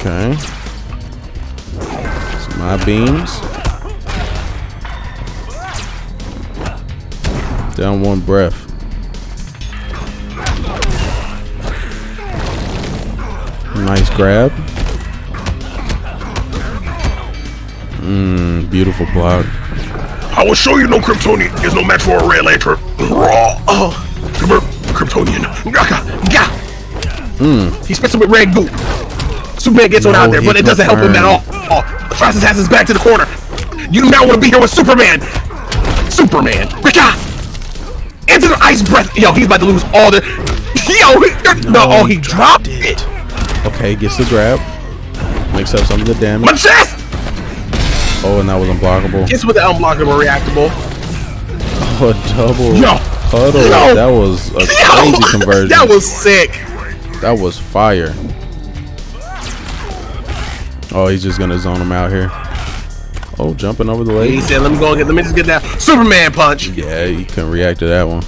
Okay. My beams. Down one breath. Nice grab. Beautiful block. I will show you no Kryptonian is no match for a Red Lantern. Raw. Come here, Kryptonian. He spits him with red goo. Superman gets on out there, but it doesn't help him at all. Atrocitus has his back to the corner. You do not want to be here with Superman. Superman. Into the ice breath. Yo, he's about to lose all the... He dropped it. Okay, gets the grab. Makes up some of the damage. My chest! Oh, and that was unblockable. Gets with the unblockable reactable. Oh, a double huddle. That was a crazy conversion. That was sick. That was fire. Oh, he's just gonna zone him out here. Oh, jumping over the leg. He said, "Let me go and get. Let me just get that Superman punch." Yeah, you can react to that one.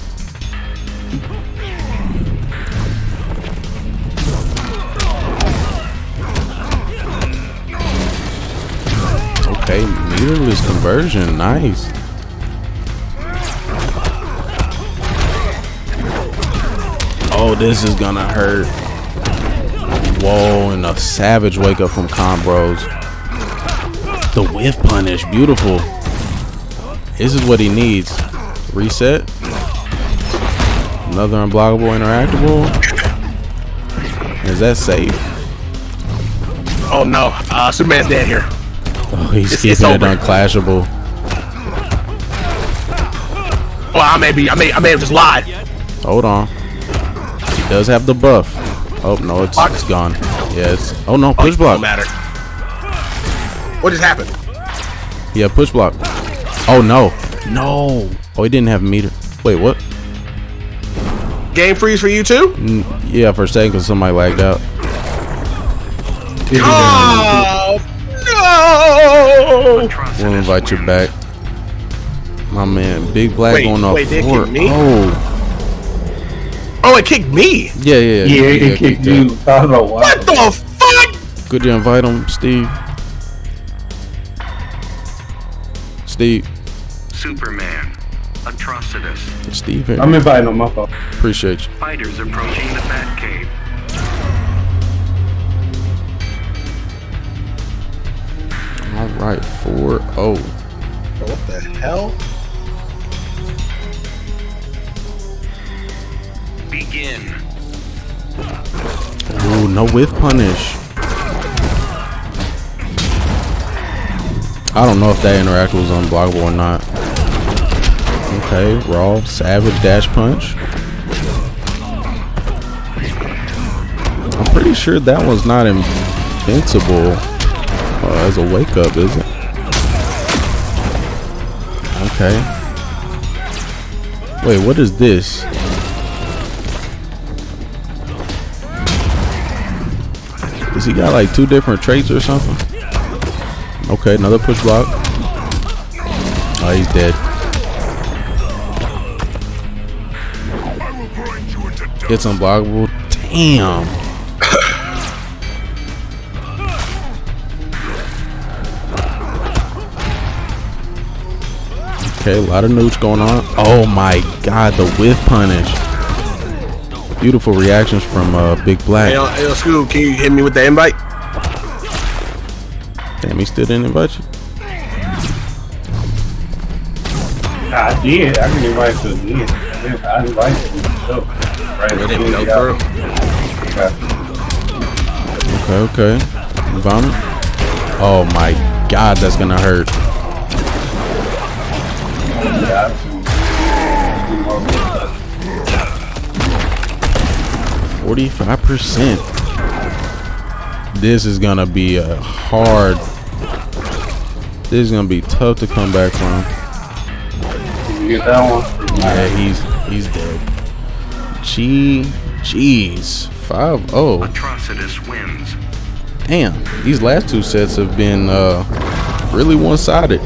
Okay, meterless conversion, nice. Oh, this is gonna hurt. Whoa, and a savage wake up from Compbros. The whiff punish, beautiful. This is what he needs. Reset. Another unblockable, interactable. Is that safe? Oh no, Superman's dead here. Oh, he's keeping it unclashable. Well, I may have just lied. Hold on. He does have the buff. Oh no, it's gone. Yes. Yeah, oh no, push block. Don't matter. What just happened? Yeah, push block. Oh no. No. Oh, he didn't have a meter. Wait, what? Game freeze for you too? Yeah, for a second, because somebody lagged out. Oh! We'll invite you back, my man. Big Black going off floor. Oh, it kicked me. Yeah, it kicked you. I don't know why. What the fuck? Good to invite him, Steve. Steve. Superman. Atrocitus. Steve. Here. I'm inviting him up. Appreciate you. Fighters approaching the Batcave. All right, 4-0. Oh. What the hell? Begin. Ooh, no whiff punish. I don't know if that interact was unblockable or not. Okay, raw, savage dash punch. I'm pretty sure that was not invincible. Oh, that's a wake up, is it? Okay. Wait, what is this? Does he got like two different traits or something? Okay, another push block. Oh, he's dead. It's unblockable. Damn. Okay, a lot of nukes going on. Oh my god, the whiff punish. Beautiful reactions from Big Black. Hey, Scoop, can you hit me with the invite? Damn, he still didn't invite you? I did. I can invite you again. I invite you. Okay. Vomit. Oh my god, that's gonna hurt. Yeah. 45%. This is gonna be a hard. This is gonna be tough to come back from. You get that one? Yeah, he's dead. Jeez, 5-0. Atrocitus wins. Damn, these last two sets have been really one-sided.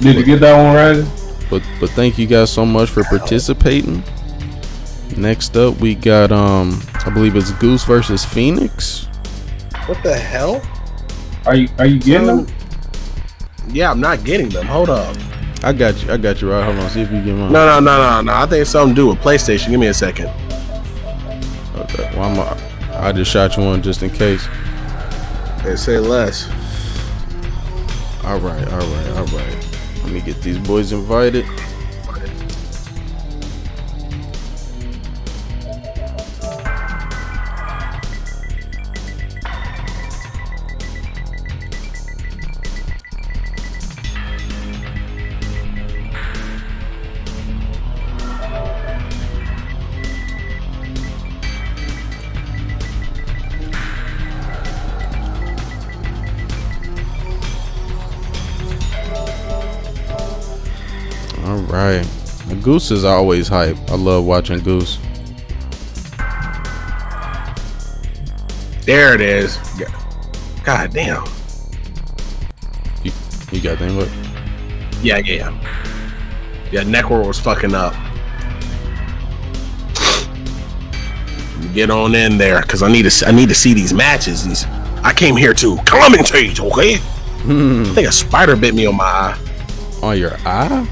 Did you get that one right? But thank you guys so much for participating. Next up, we got I believe it's Goose versus Phoenix. What the hell? Are you getting them? Yeah, I'm not getting them. Hold up. I got you. Right, hold on. See if you get mine. No. I think it's something to do with PlayStation. Give me a second. Okay. Well, I just shot you one just in case. They say less. All right. Let me get these boys invited. Alright, Goose is always hype. I love watching Goose. There it is. God damn. You got that look? Yeah, Necro was fucking up. Get on in there, cause I need to see these matches. I came here to commentate, okay? I think a spider bit me on my eye. On your eye?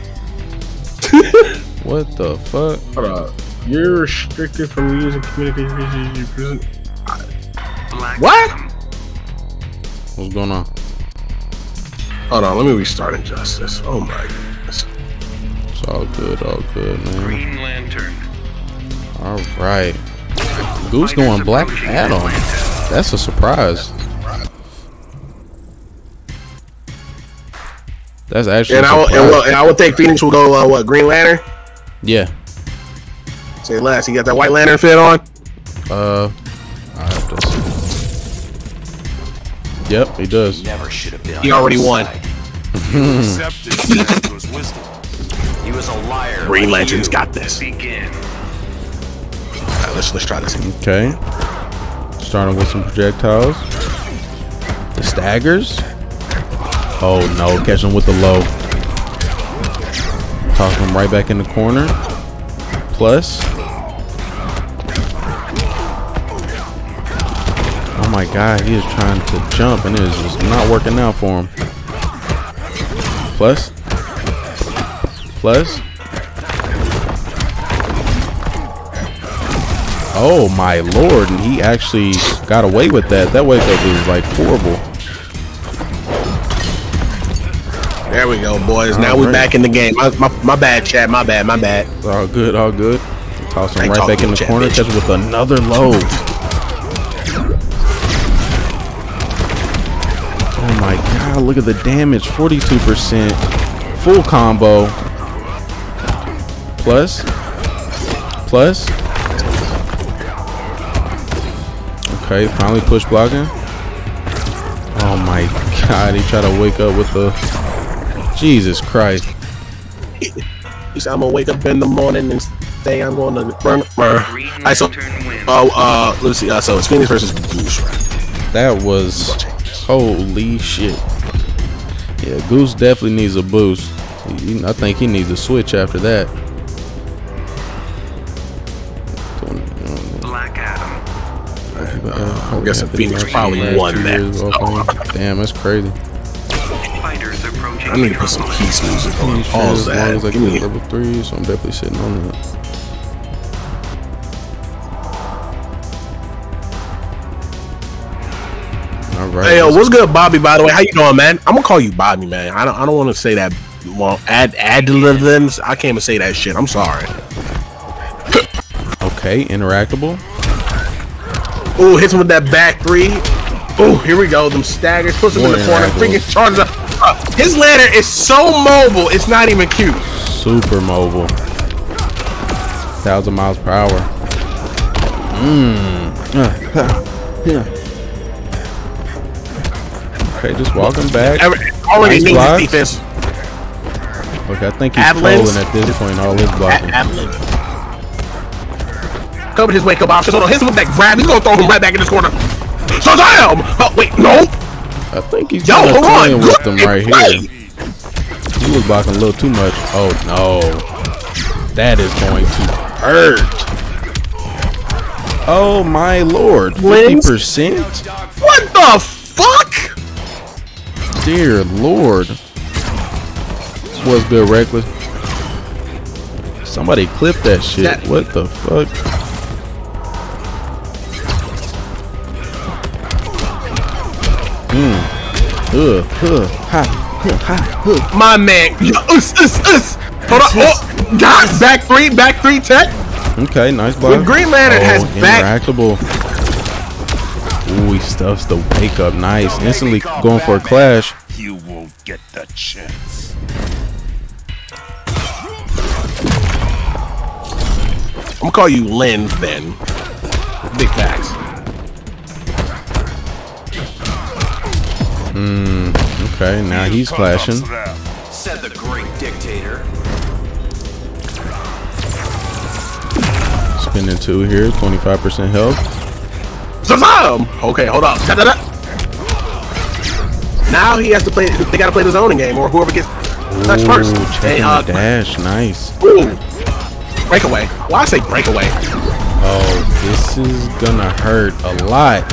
What the fuck? Hold up. You're restricted from using communication. What? What's going on? Hold on, let me restart Injustice. Oh my goodness. It's all good, man. Green Lantern. Alright. Goose going Black Adam. That's a surprise. That's actually. And I would think Phoenix will go what, Green Lantern? Yeah. Say last. He got that White Lantern fit on. I have to see. Yep, he does. Never should have been. He already won. He was a liar. Green Lantern's got this. Begin. All right, let's try this again. Okay. Starting with some projectiles. The staggers. Oh no, catch him with the low. Toss him right back in the corner. Plus. Oh my god, he is trying to jump and it is just not working out for him. Plus. Plus. Oh my lord, and he actually got away with that. That wake up is like horrible. There we go, boys. Now we're back in the game. My bad, chat. My bad. All good, all good. Toss him right back in the corner. Catch with another load. Oh my god, look at the damage. 42%. Full combo. Plus. Plus. Okay, finally push blocking. Oh my god, he tried to wake up with the... Jesus Christ. He said, I'm going to wake up in the morning and say I'm going to run. Let's see. So it's Phoenix versus Goose, right? That was holy shit. Yeah, Goose definitely needs a boost. I think he needs a switch after that. Black Adam. I'm guessing Phoenix probably won that. Damn, that's crazy. I need to put some peace music on. Pause that. As long as I can get level 3, so I'm definitely sitting on it. All right. Hey, yo, what's good, Bobby? By the way, how you doing, man? I'm gonna call you Bobby, man. I don't want to say that. Well, adlibs. I can't even say that shit. I'm sorry. Okay, interactable. Ooh, hits him with that back 3. Ooh, here we go. Them staggers. Puts him in the corner. Freaking charges up. His ladder is so mobile, it's not even cute. Super mobile. 1,000 miles per hour. Okay, just walking back. Already needs his defense. Okay, I think he's trolling at this point. All his blocking. Covered his wake up options. Hold on, hit him with that grab. He's gonna throw him right back in this corner. Shazam! Oh wait, no. I think he's playing with them right here. He was blocking a little too much. Oh no, that is going to hurt. Oh my lord, 50%. What the fuck? Dear lord. What's good, Reckless? Somebody clip that shit. What the fuck? My man. Hold on. Oh, God. Back three tech. Okay, nice block. With Green Lantern has back. Ooh, he stuffs the wake up. Nice. Instantly going for a clash. You won't get the chance. I'm gonna call you Lynn then. Big facts. Hmm. Okay, now he's clashing. Said the great dictator. Spinning two here, 25% health. Shazam! Okay, hold up. Now he has to play. They gotta play the zoning game, or whoever gets touched first. Hey, dash, nice. Ooh. Breakaway. Why I say breakaway? Oh, this is gonna hurt a lot.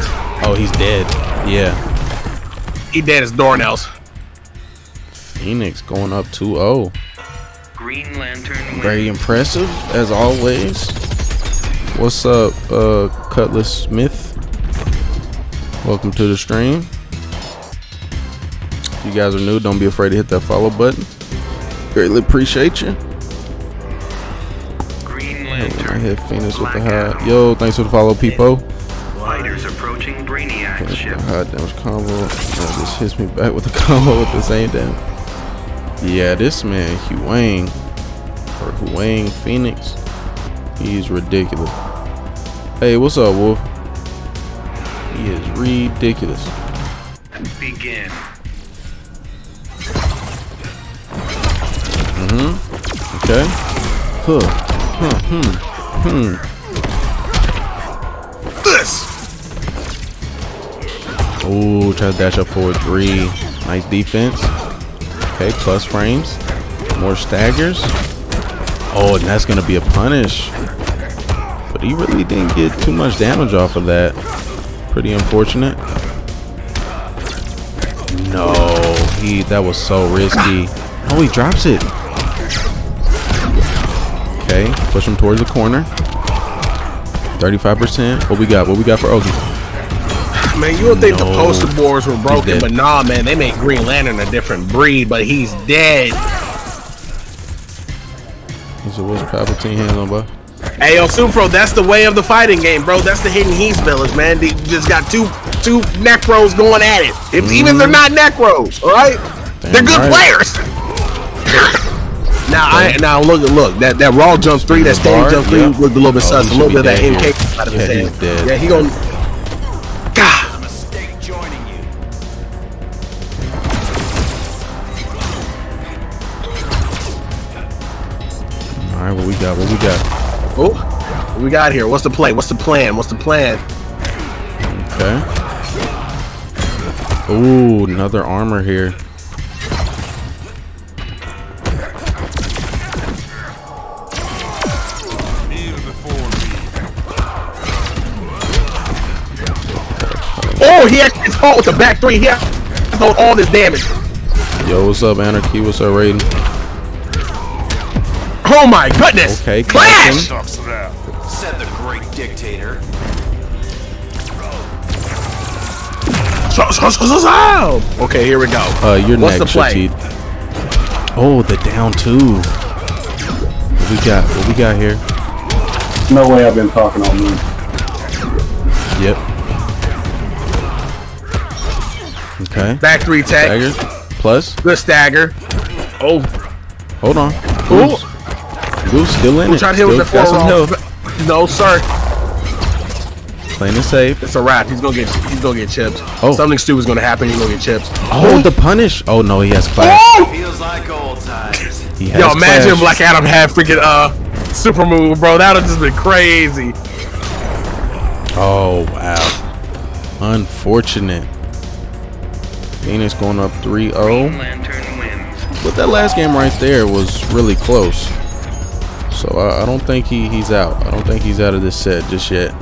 Oh, he's dead. Yeah. He dead as doornails. Phoenix going up 2-0. Green Lantern. Very impressive, as always. What's up, Cutlass Smith? Welcome to the stream. If you guys are new, don't be afraid to hit that follow button. Greatly appreciate you. I hit Phoenix with the high. Yo, thanks for the follow, Peepo. Lighters approaching Brainiac ship. High damage combo. Oh, this hits me back with a combo with the same damn. Yeah, this man, Huang Phoenix. He's ridiculous. Hey, what's up, Wolf? He is ridiculous. Begin. Okay. This. Oh, try to dash up forward three. Nice defense. Okay, plus frames. More staggers. Oh, and that's gonna be a punish. But he really didn't get too much damage off of that. Pretty unfortunate. No, that was so risky. Oh, he drops it. Okay, push him towards the corner. 35%. What we got? What we got for Ogie? Man, you would think the poster boards were broken, but nah, man, they made Green Lantern a different breed. But he's dead. So what's Palpatine hands on, bro? Hey, yo, Supro, that's the way of the fighting game, bro. That's the hidden heat village, man. They just got two necros going at it. If even they're not necros, all right? Damn, they're good players. Now, look, that raw jumps three, that stage jump three looked a little bit sus, a little bit of that MK out of his head. Yeah, he gonna. God. Mistake joining you. All right, what we got? What we got? Oh, what we got here? What's the play? What's the plan? What's the plan? Okay. Ooh, another armor here. Oh, he actually is caught with the back three here. Hold all this damage. Yo, what's up, Anarchy? What's up, Raiden? Oh my goodness! Okay, clash. Said the great dictator. Okay, here we go. You're next. What's the play? Oh, the down two. What we got? What we got here? No way, I've been talking all morning. Yep. Okay. Back three tech. Stagger. Plus. Good stagger. Oh. Hold on. Goose. Goose still in it. Trying to hit with the four. No, sir. Playing it safe. It's a wrap. He's gonna get chipped. Oh. Something stupid is gonna happen. He's gonna get chipped. Oh, the punish. Oh no, he has clash. Oh! Feels like old times. He has clash. Yo, imagine Black Adam had freaking super move, bro. That would have just been crazy. Oh wow. Unfortunate. Phoenix going up 3-0. But that last game right there was really close. So I don't think he's out. I don't think he's out of this set just yet.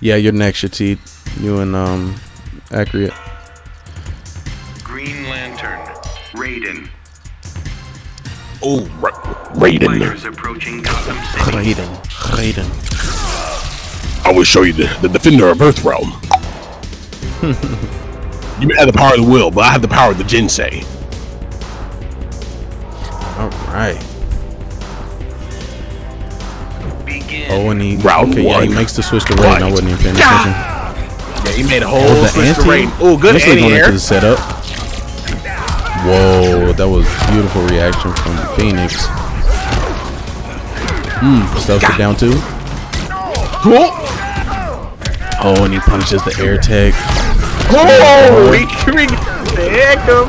Yeah, you're next, Shatit. You and Accurate. Green Lantern. Raiden. Oh, Raiden. Raiden. Raiden. I will show you the defender of Earthrealm. You may have the power of the will, but I have the power of the Jensei. Alright. Oh, and he, okay, yeah, he makes the switch to Raiden. I wasn't even paying attention. Yeah, he made a whole switch to Raiden. Oh, good anti-air setup. Whoa, that was beautiful reaction from Phoenix. Stuffs it down too. Cool. Oh, and he punishes the air tech. Oh, he the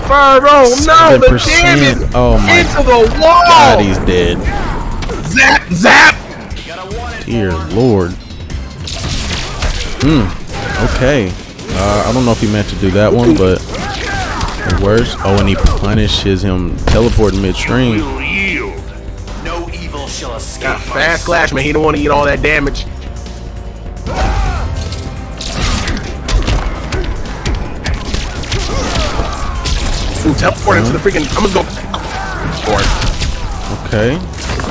compbros. No, the damage. Oh my into the wall. God, he's dead. Zap, zap. Dear Lord. Okay. I don't know if he meant to do that one, but it works. Oh, and he punishes him teleporting midstream. No evil shall escape. Got fast Flash, man. He don't want to eat all that damage. Ooh, teleport into the freaking. I'm gonna go. Okay.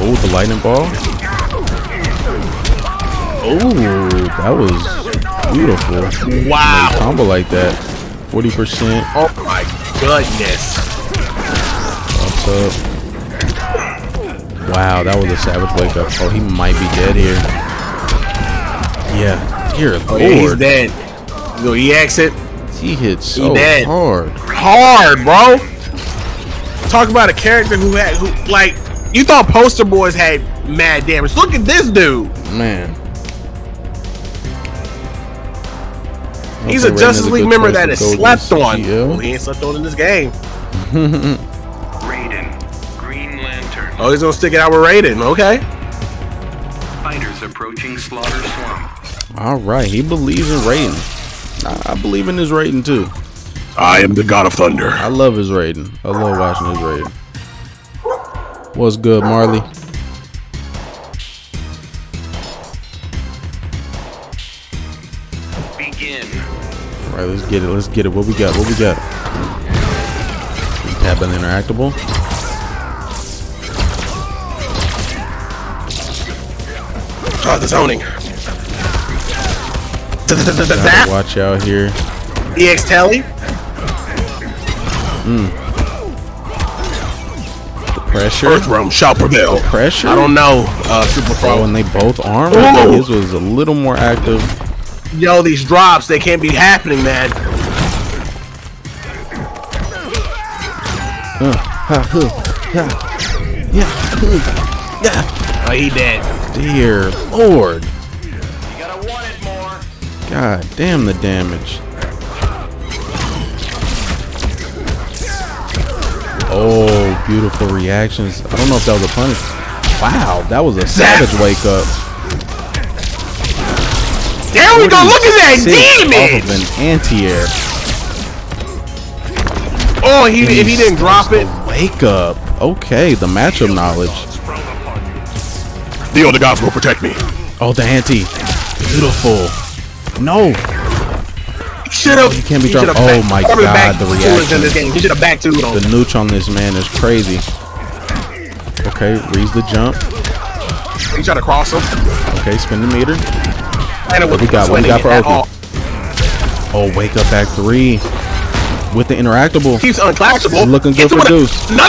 Oh, the lightning ball. Oh, that was beautiful. Wow. Combo like that. 40%. Oh my goodness. What's up? Wow, that was a savage wake up. Oh, he might be dead here. Yeah. Dear Lord. Yeah, he's dead. Yo, he exit. He hits so hard. Hard, bro. Talk about a character who had, like, you thought poster boys had mad damage. Look at this dude. Man. He's a Justice League member that is slept on. Well, he ain't slept on in this game. Raiden, Green Lantern. Oh, he's gonna stick it out with Raiden. Okay. Fighters approaching Slaughter Swamp. All right, he believes in Raiden. I believe in his Raiden too. I am the God of Thunder. I love his Raiden. I love watching his Raiden. What's good, Marley? All right, let's get it. Let's get it. What we got? What we got? Tab an interactable. Oh, the zoning. Watch out here. EX tally. The pressure. Earthrealm shall prevail. Pressure. I don't know. Super pro, and they both armed. His was a little more active. Yo, these drops, they can't be happening, man. Oh, he dead. Dear Lord. You gotta want it more. God damn the damage. Oh, beautiful reactions. I don't know if that was a punish. Wow, that was a savage wake up. There we go! Look at that damage! Off of an anti-air. Oh, he, if he didn't drop it. Wake up. Okay, the matchup knowledge. The other gods will protect me. Oh, the anti. Beautiful. No. Should have. You can't be dropped. Oh my God, the reaction. You should have backed to it. The nooch on this man is crazy. Okay, reads the jump. He tried to cross him. Okay, spin the meter. What we got? What we got for Oki? Oh, wake up back three with the interactable. He's unclassable. Looking good for Goose. It's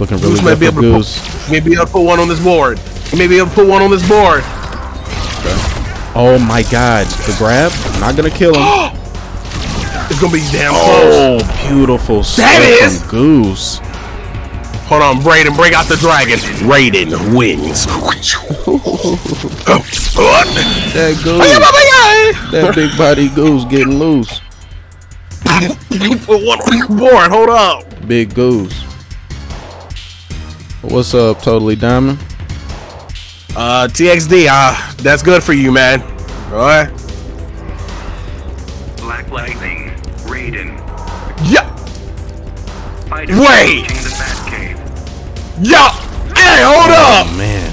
looking really good for Goose. Maybe I'll put one on this board. Maybe I'll put one on this board. Okay. Oh my God! The grab. I'm not gonna kill him. It's gonna be damn close. Oh, beautiful stuff from Goose. Hold on, Raiden, bring out the dragon. Raiden wins. That goose. That big body goose getting loose. You put one on your board. Hold up. Big goose. What's up, Totally Diamond? TXD, that's good for you, man. Alright. Black Lightning, Raiden. Yeah. Wait. Yo, hey, hold up, man.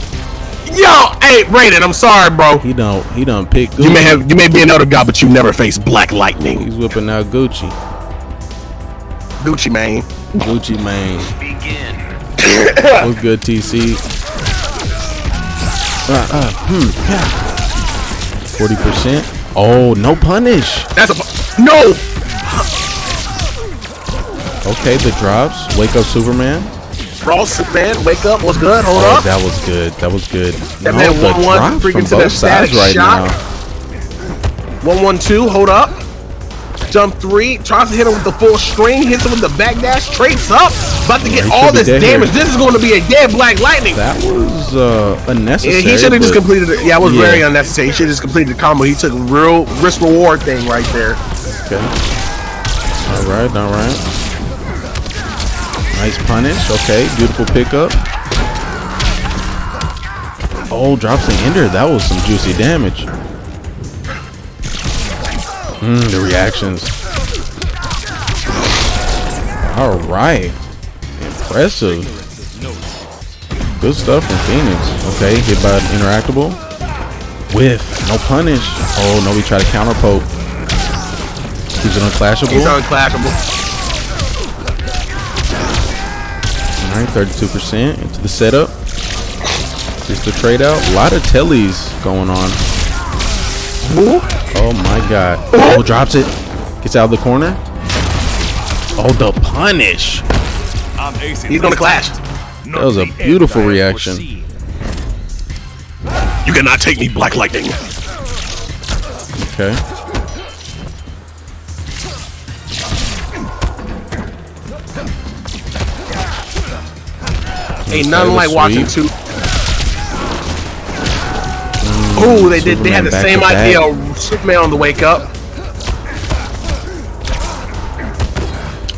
Yo, hey, Raiden, I'm sorry, bro. He don't pick Gucci. You may be another guy, but you never faced Black Lightning. He's whipping out Gucci. Gucci man. Gucci man. Begin. What's good, TC? 40%. Oh, no punish. That's a no. Okay, the drops. Wake up, Superman. Bro, Superman, wake up. What's good? Hold up. That was good. That was good. That man 1-1 freaking to the static shock. 1-1-2. Hold up. Jump 3, tries to hit him with the full string, hits him with the backdash, traits up, about to get all this damage. This is going to be a dead Black Lightning. That was unnecessary. Yeah, he should have just completed it. Yeah, it was very unnecessary. He should have just completed the combo. He took a real risk reward thing right there. Okay. All right, all right. Nice punish. Okay, beautiful pickup. Oh, drops the ender. That was some juicy damage. The reactions. All right, impressive. Good stuff from Phoenix. Okay, hit by an interactable with no punish. Oh no, we try to counter poke. He's unclashable. He's unclashable. All right, 32% into the setup. Just the trade out. A lot of tellies going on. Ooh. Oh my god. Oh, drops it. Gets out of the corner. Oh, the punish. He's gonna clash. That was a beautiful reaction. You cannot take me, Black Lightning. Okay. Ain't nothing like watching two. Oh, they did. They had the same idea. Superman on the wake up.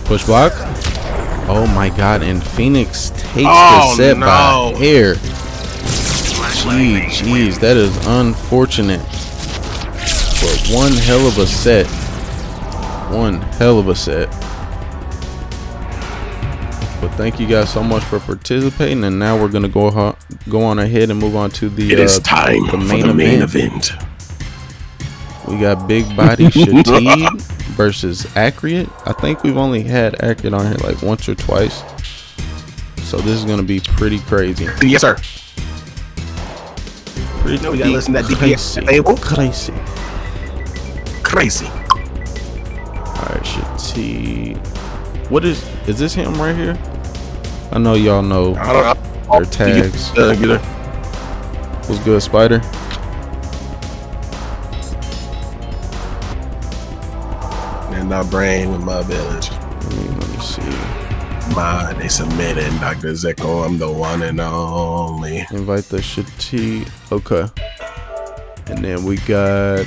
Push block. Oh my god! And Phoenix takes the set by hair. Jeez, that is unfortunate. But one hell of a set. One hell of a set. But thank you guys so much for participating, and now we're gonna go on ahead and move on to the. It is time for the main event. We got Big Body Shateed versus Accurate. I think we've only had Accurate on here like once or twice, so this is gonna be pretty crazy. Yes, sir. Pretty no, you gotta listen to that DPS. Crazy. Crazy. All right, Shateed. What is this him right here? I know y'all know their tags. Get her. What's good, Spider? And my brain with my village. Let me see. They submitted Dr. Zeko. I'm the one and only. Invite the Shati. Okay. And then we got.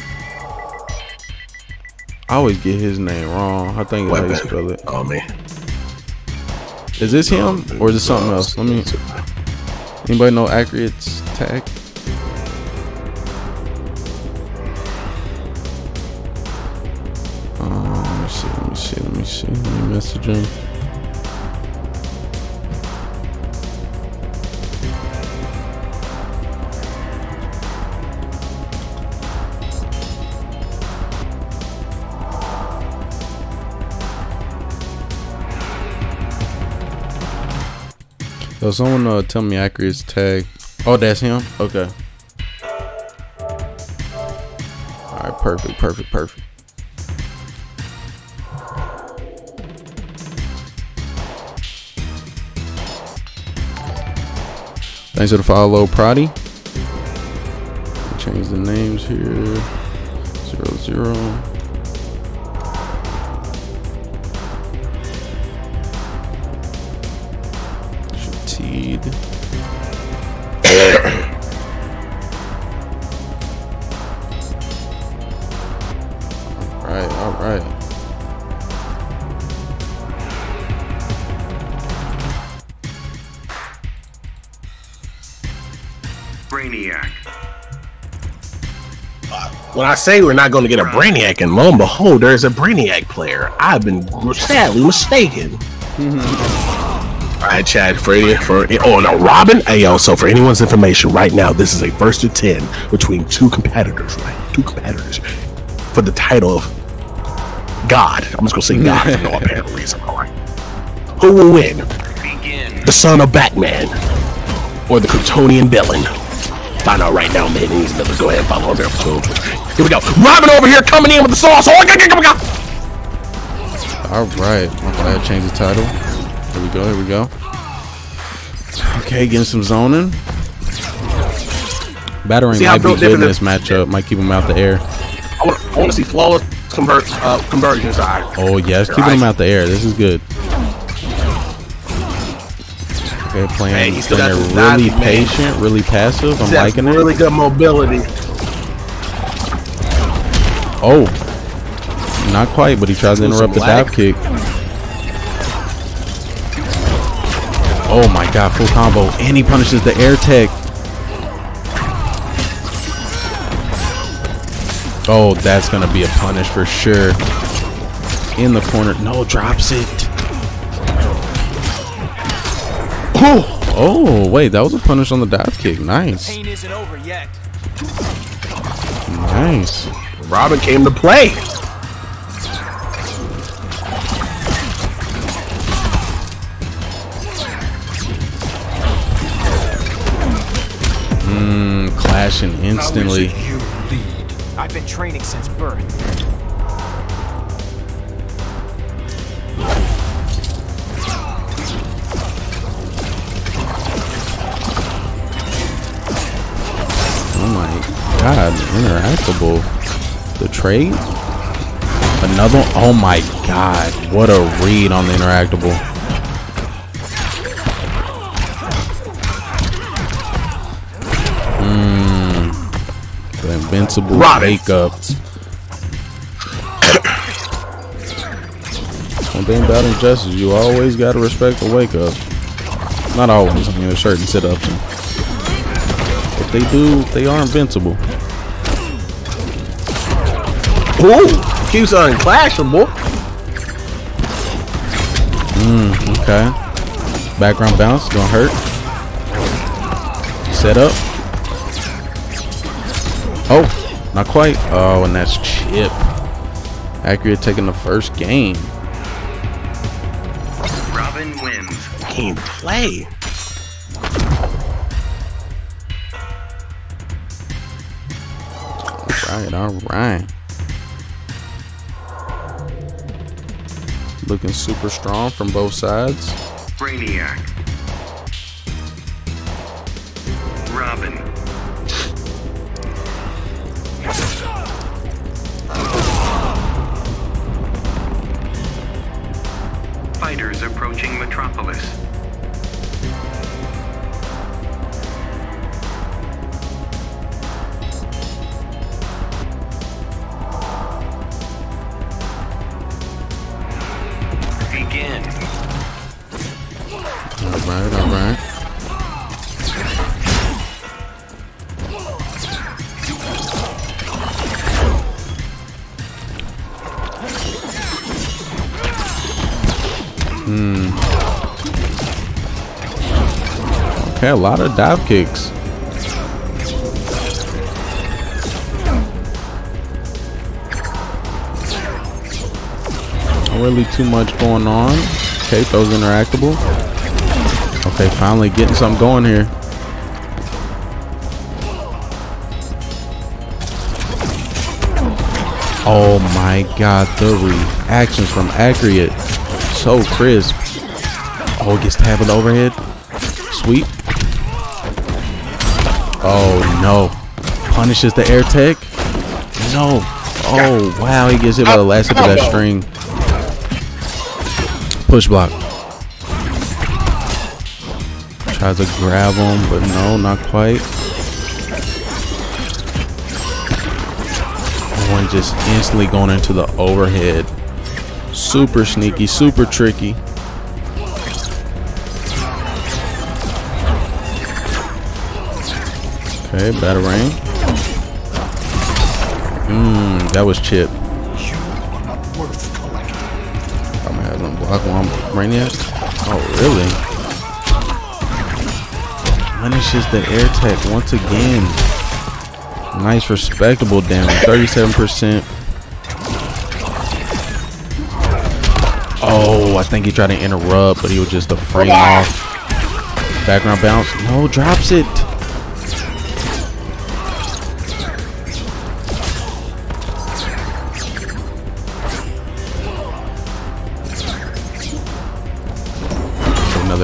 I always get his name wrong. I think that's how you spell it. Oh man, is this him or is it something else? Let me. Anybody know Accurate's tag? Let me see. Let me see. Let me see. Let me message him. Yo, someone tell me Accurate's tag. Oh, that's him? Okay. Alright, perfect, perfect, perfect. Thanks for the follow, Proddy. Change the names here. 0-0. All right. Brainiac. When I say we're not going to get a Brainiac, and lo and behold, there's a Brainiac player. I've been sadly mistaken. All right, Chad, Robin. Hey, yo, so for anyone's information, right now, this is a 1st to 10 between two competitors, right? Two competitors for the title of God. I'm just gonna say God for no apparent reason. All right, who will win? Begin. The son of Batman or the Kryptonian villain? find out right now, man. He's gonna go ahead and follow him here. Here we go. Robin over here coming in with the sauce. Oh, go. All right. I'm glad I changed the title. Here we go. Here we go. Okay, getting some zoning. Battering might be good in this matchup. Might keep him out the air. I want to see flawless conversions. Oh yes, keeping him out the air. This is good. Okay, playing. They're really patient, really passive. I'm liking it. Really good mobility. Oh, not quite, but he tries to interrupt the dive kick. Oh my god, full combo, and he punishes the air tech. Oh, that's gonna be a punish for sure. In the corner, no, drops it. Oh, oh wait, that was a punish on the dive kick. Nice. Pain isn't over yet. Nice. Robin came to play. Clashing instantly. I've been training since birth. Oh my god, interactable. The trade? Another? Oh my god, what a read on the interactable. Invincible makeup. One thing about Injustice, you always gotta respect the wake up. Not always, I mean, there's certain sit ups. If they do, they are invincible. Ooh, keeps on clashable. Okay. Background bounce, gonna hurt. Set up. Oh, not quite. Oh, and that's chip. Accurate taking the first game. Robin wins. Game play. Alright, alright. Looking super strong from both sides. Brainiac. Robin. Fighters approaching Metropolis. Begin. All right, all right. Okay, a lot of dive kicks. Not really too much going on. Okay, those interactable. Okay, finally getting something going here. Oh my god, the reactions from Accurate. So crisp. Oh, gets tapped with overhead. Sweep. Oh no. Punishes the air tech. No. Oh wow, he gets hit by the last hit of that string. Push block. Tries to grab him, but no, not quite. Oh, and just instantly going into the overhead. Super sneaky, super tricky. Okay, batarang. That was chip. I'm gonna have them block one Brainiac. Oh, really? Punishes the air tech once again. Nice, respectable damage. 37%. Oh, I think he tried to interrupt, but he was just a frame off. Background bounce. No, drops it.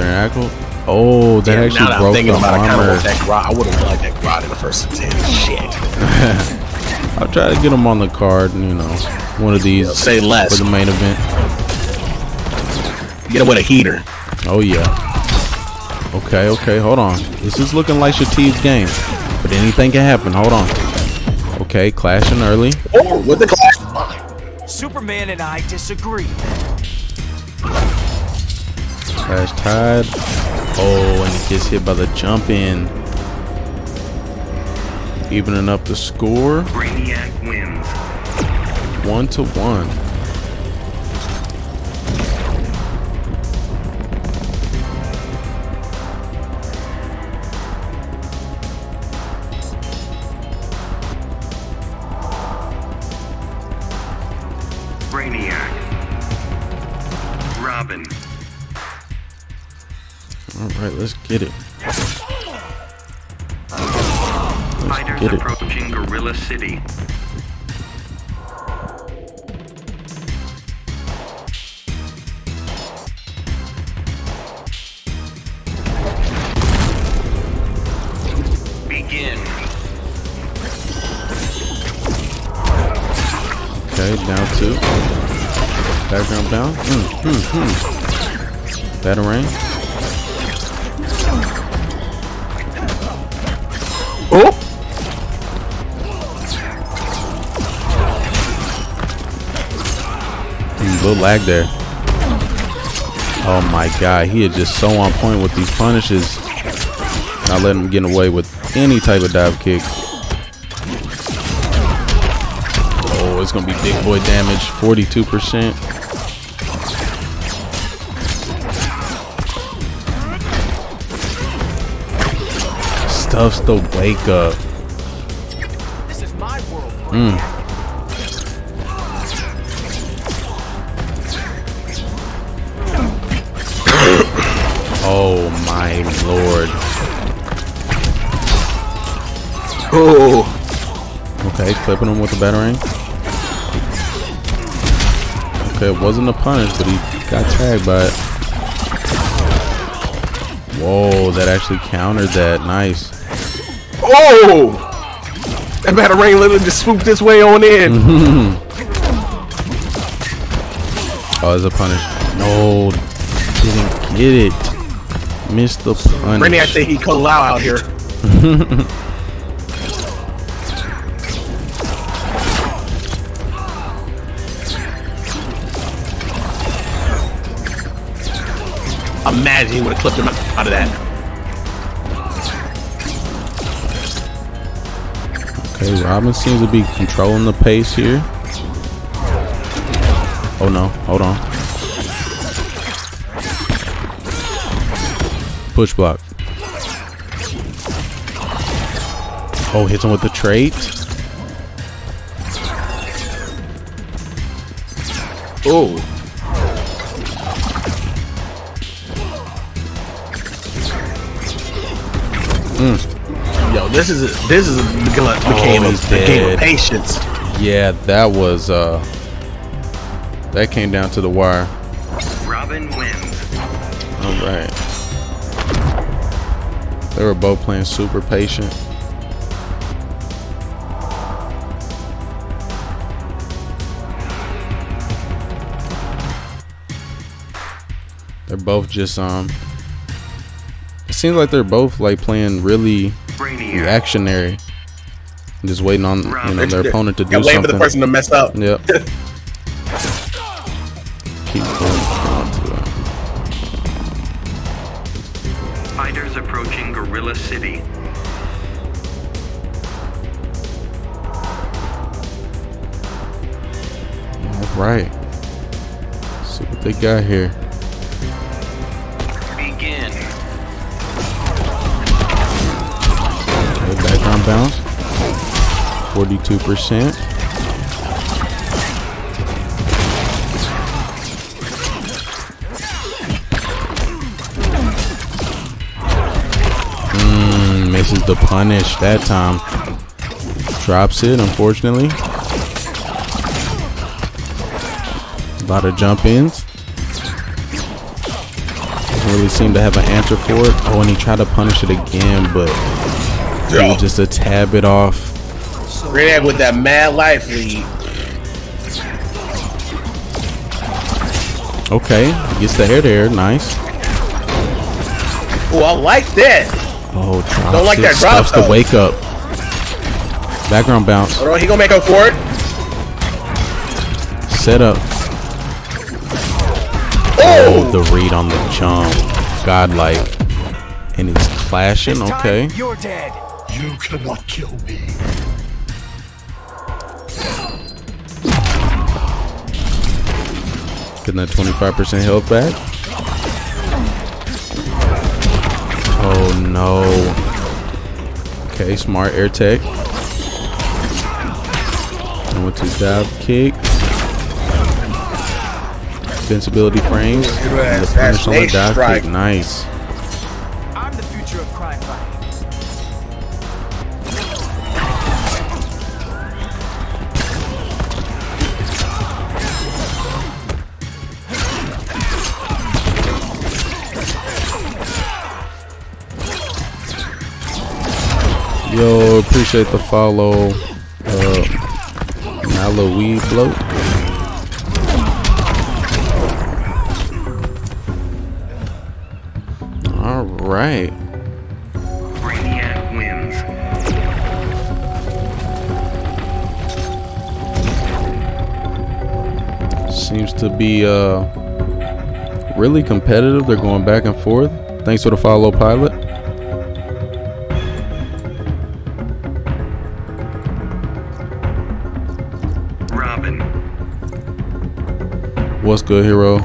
Tabernacle. Oh, that actually broke the armor. I would have liked that Grodd in the first attempt. Shit. I'll try to get him on the card, you know, one of these. Yo, say less for the main event. Get him with a heater. Oh yeah. Okay, okay, hold on. This is looking like Shativ's game, but anything can happen. Hold on. Okay, clashing early. Oh, with the clash. Superman and I disagree. Crash tied. Oh, and he gets hit by the jump in. Evening up the score. Brainiac wins. 1-1. Brainiac. Robin. All right, let's get it. Fighters approaching Gorilla City. Begin. Okay, down two. Background down. Batarang. Oh! A little lag there. Oh my god, he is just so on point with these punishes. Not letting him get away with any type of dive kick. Oh, it's gonna be big boy damage, 42%. Stuffs the wake up. This is my world. Oh my lord. Oh. Okay, clipping him with the batarang. Okay, it wasn't a punish, but he got tagged by it. Whoa, that actually countered that. Nice. Oh! That batarang literally just swooped this way on in. Oh, it's a punish. No, didn't get it. Missed the punish. Brandy, I think he called out here. Imagine he would have clipped him out of that. Okay, Robin seems to be controlling the pace here. Oh no, hold on. Push block. Oh, hits him with the trait. Oh. Yo, this is a game of patience. Yeah, that was that came down to the wire. Robin wins. All right. They were both playing super patient. They're both just it seems like they're both like playing really reactionary, just waiting on their opponent to do something. Waiting for the person to mess up. Yep. Keep going. Fighters approaching Gorilla City. All right. Let's see what they got here. Background bounce, 42%. Misses the punish that time. Drops it, unfortunately. A lot of jump ins. doesn't really seem to have an answer for it. Oh, and he tried to punish it again, but he just a tad bit off. Red with that mad life lead. Okay, gets the hair there. Nice. Oh, I like that. Oh, don't like that drop. Stuffs the wake up. Background bounce. Hold on, he gonna make up for it. Set up. Oh, the read on the chump. Godlike. And it's clashing. Okay. You're dead. You cannot kill me. Getting that 25% health back. Oh no. Okay, smart air tech. 1-2 dive kick. Invincibility frames. The punish on the dive kick. Nice. I'm the future of crime fighting. Yo, appreciate the follow. Hello, weed bloat. All right. Brainiac wins. Seems to be really competitive. They're going back and forth. Thanks for the follow, Pilot. What's good, hero?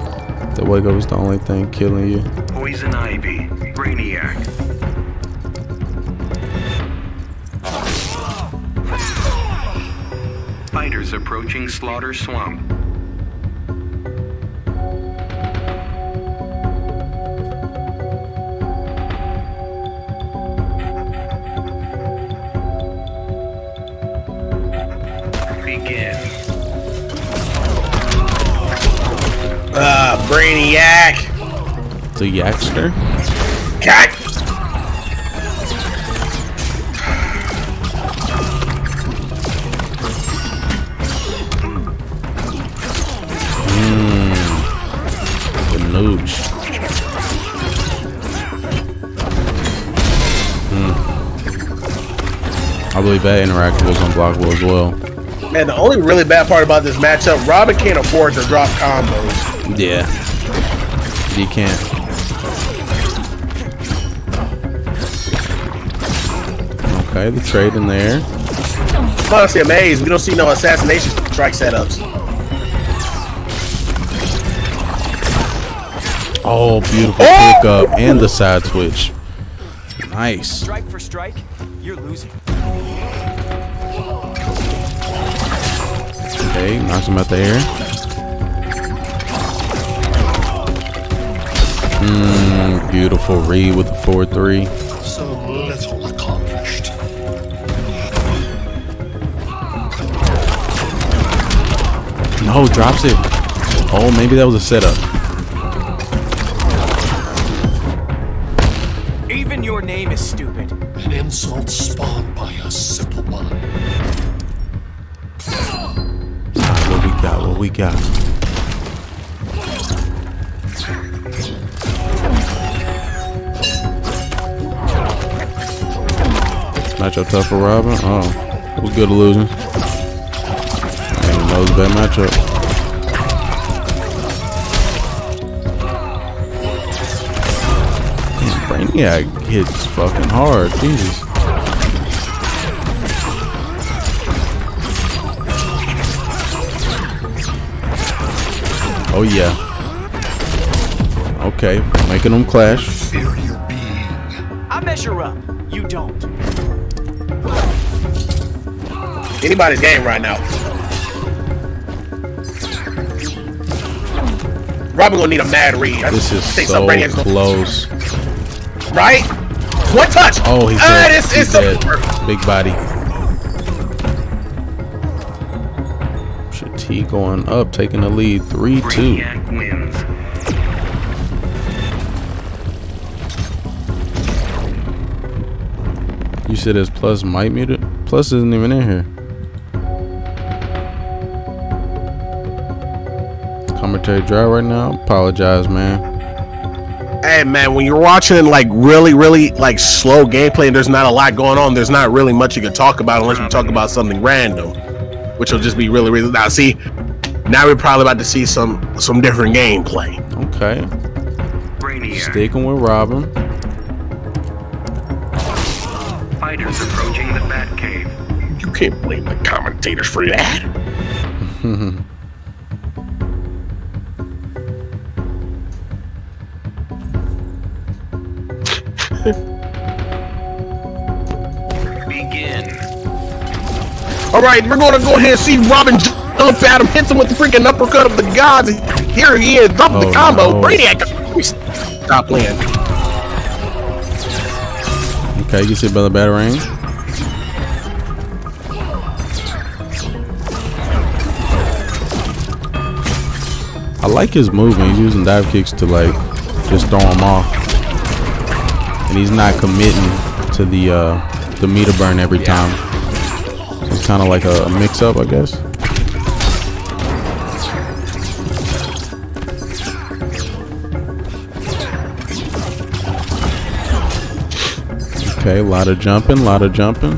The wake up is the only thing killing you. Poison Ivy, Brainiac. Fighters approaching Slaughter Swamp. Brainiac! The Yakster? Cat! The nooch. I believe that interaction was unblockable as well. Man, the only really bad part about this matchup, Robin can't afford to drop combos. Yeah. You can't. Okay, the trade in there. I'm honestly amazed. We don't see no assassination strike setups. Oh, beautiful pickup and the side switch. Nice. Strike for strike, you're losing. Okay, knocks him out the air. Beautiful read with the 4-3. So little accomplished. No, drops it. Oh, maybe that was a setup. Even your name is stupid. An insult spawned by a simple mind. What we got? What we got? Matchup tough for Robin. Oh, we're good at losing. I didn't know it was a bad matchup. Brainiac hits fucking hard. Jesus. Oh yeah. Okay, making them clash. I measure up. You don't. Anybody's game right now. Robin gonna need a mad read. This is so close. Right? One touch. Oh, he's dead. This is the big body. Shati going up, taking the lead, 3-2. You said his plus might mute it? Plus isn't even in here. Commentary dry right now. Apologize, man. Hey man, when you're watching like really slow gameplay and there's not a lot going on, there's not really much you can talk about unless we talk about something random, which will just be really. Now see, now we're probably about to see some different gameplay. Okay. Brainiac. Sticking with Robin. Fighters approaching the Batcave. You can't blame the commentators for that. All right, we're gonna go ahead and see Robin jump at him, hits him with the freaking uppercut of the gods, and here he is, dump the combo. No. Brainiac, stop playing. Okay, you see another batarang. I like his movement. He's using dive kicks to like just throw him off, and he's not committing to the meter burn every time. It's kind of like a mix-up, I guess. Okay, a lot of jumping, a lot of jumping.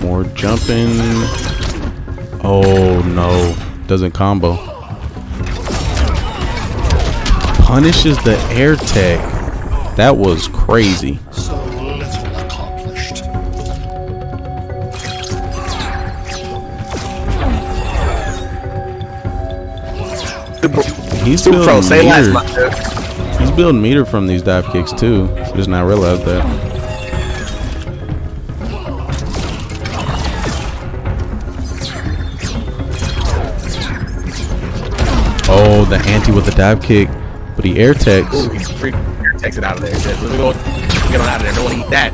More jumping. Oh, no. Doesn't combo. Punishes the air tech. That was crazy. So little accomplished. He's building meter. He's building meter from these dive kicks too. Just not realized that. Oh, the anti with the dive kick. But he air techs. Ooh, he's freaking air techs it out of there. He says, let me go get on out of there. Don't want to eat that.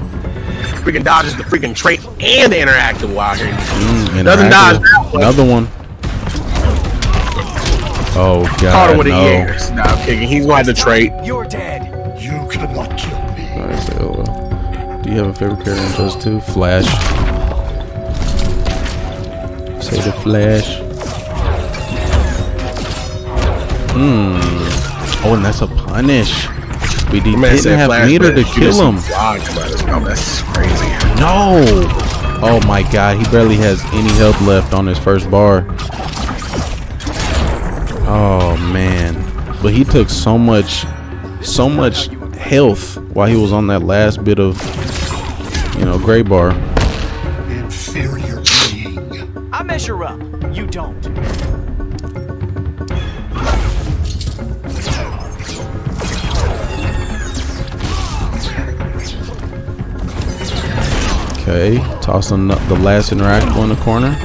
Freaking dodges the freaking trait and the interactive while here. Doesn't dodge that one. Another one. Oh, God. Caught him with the air. Stop kicking. He's wide the trait. You're dead. You cannot kill me. All right, so, do you have a favorite character in those two? Flash. Say the Flash. Hmm. Oh, and that's a punish. We didn't have meter to kill him. That's crazy. No. Oh my God, he barely has any health left on his first bar. Oh man, but he took so much health while he was on that last bit of, you know, gray bar. Inferior being. I measure up. You don't. Okay, tossing the last interactable in the corner.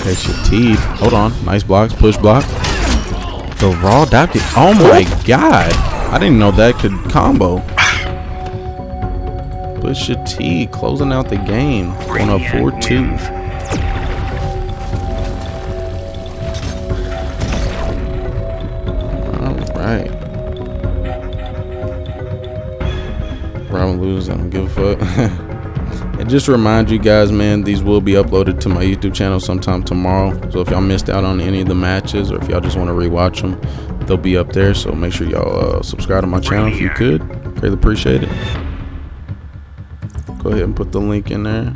Okay, Shateed. Hold on. Nice blocks. Push block. The raw dive kick. Oh my God. I didn't know that could combo. But Shateed closing out the game on a 4-2. Lose, I don't give a fuck. And just remind you guys, man, these will be uploaded to my YouTube channel sometime tomorrow, so if y'all missed out on any of the matches or if y'all just want to rewatch them, they'll be up there. So make sure y'all subscribe to my channel if you could. Greatly appreciate it. Go ahead and put the link in there.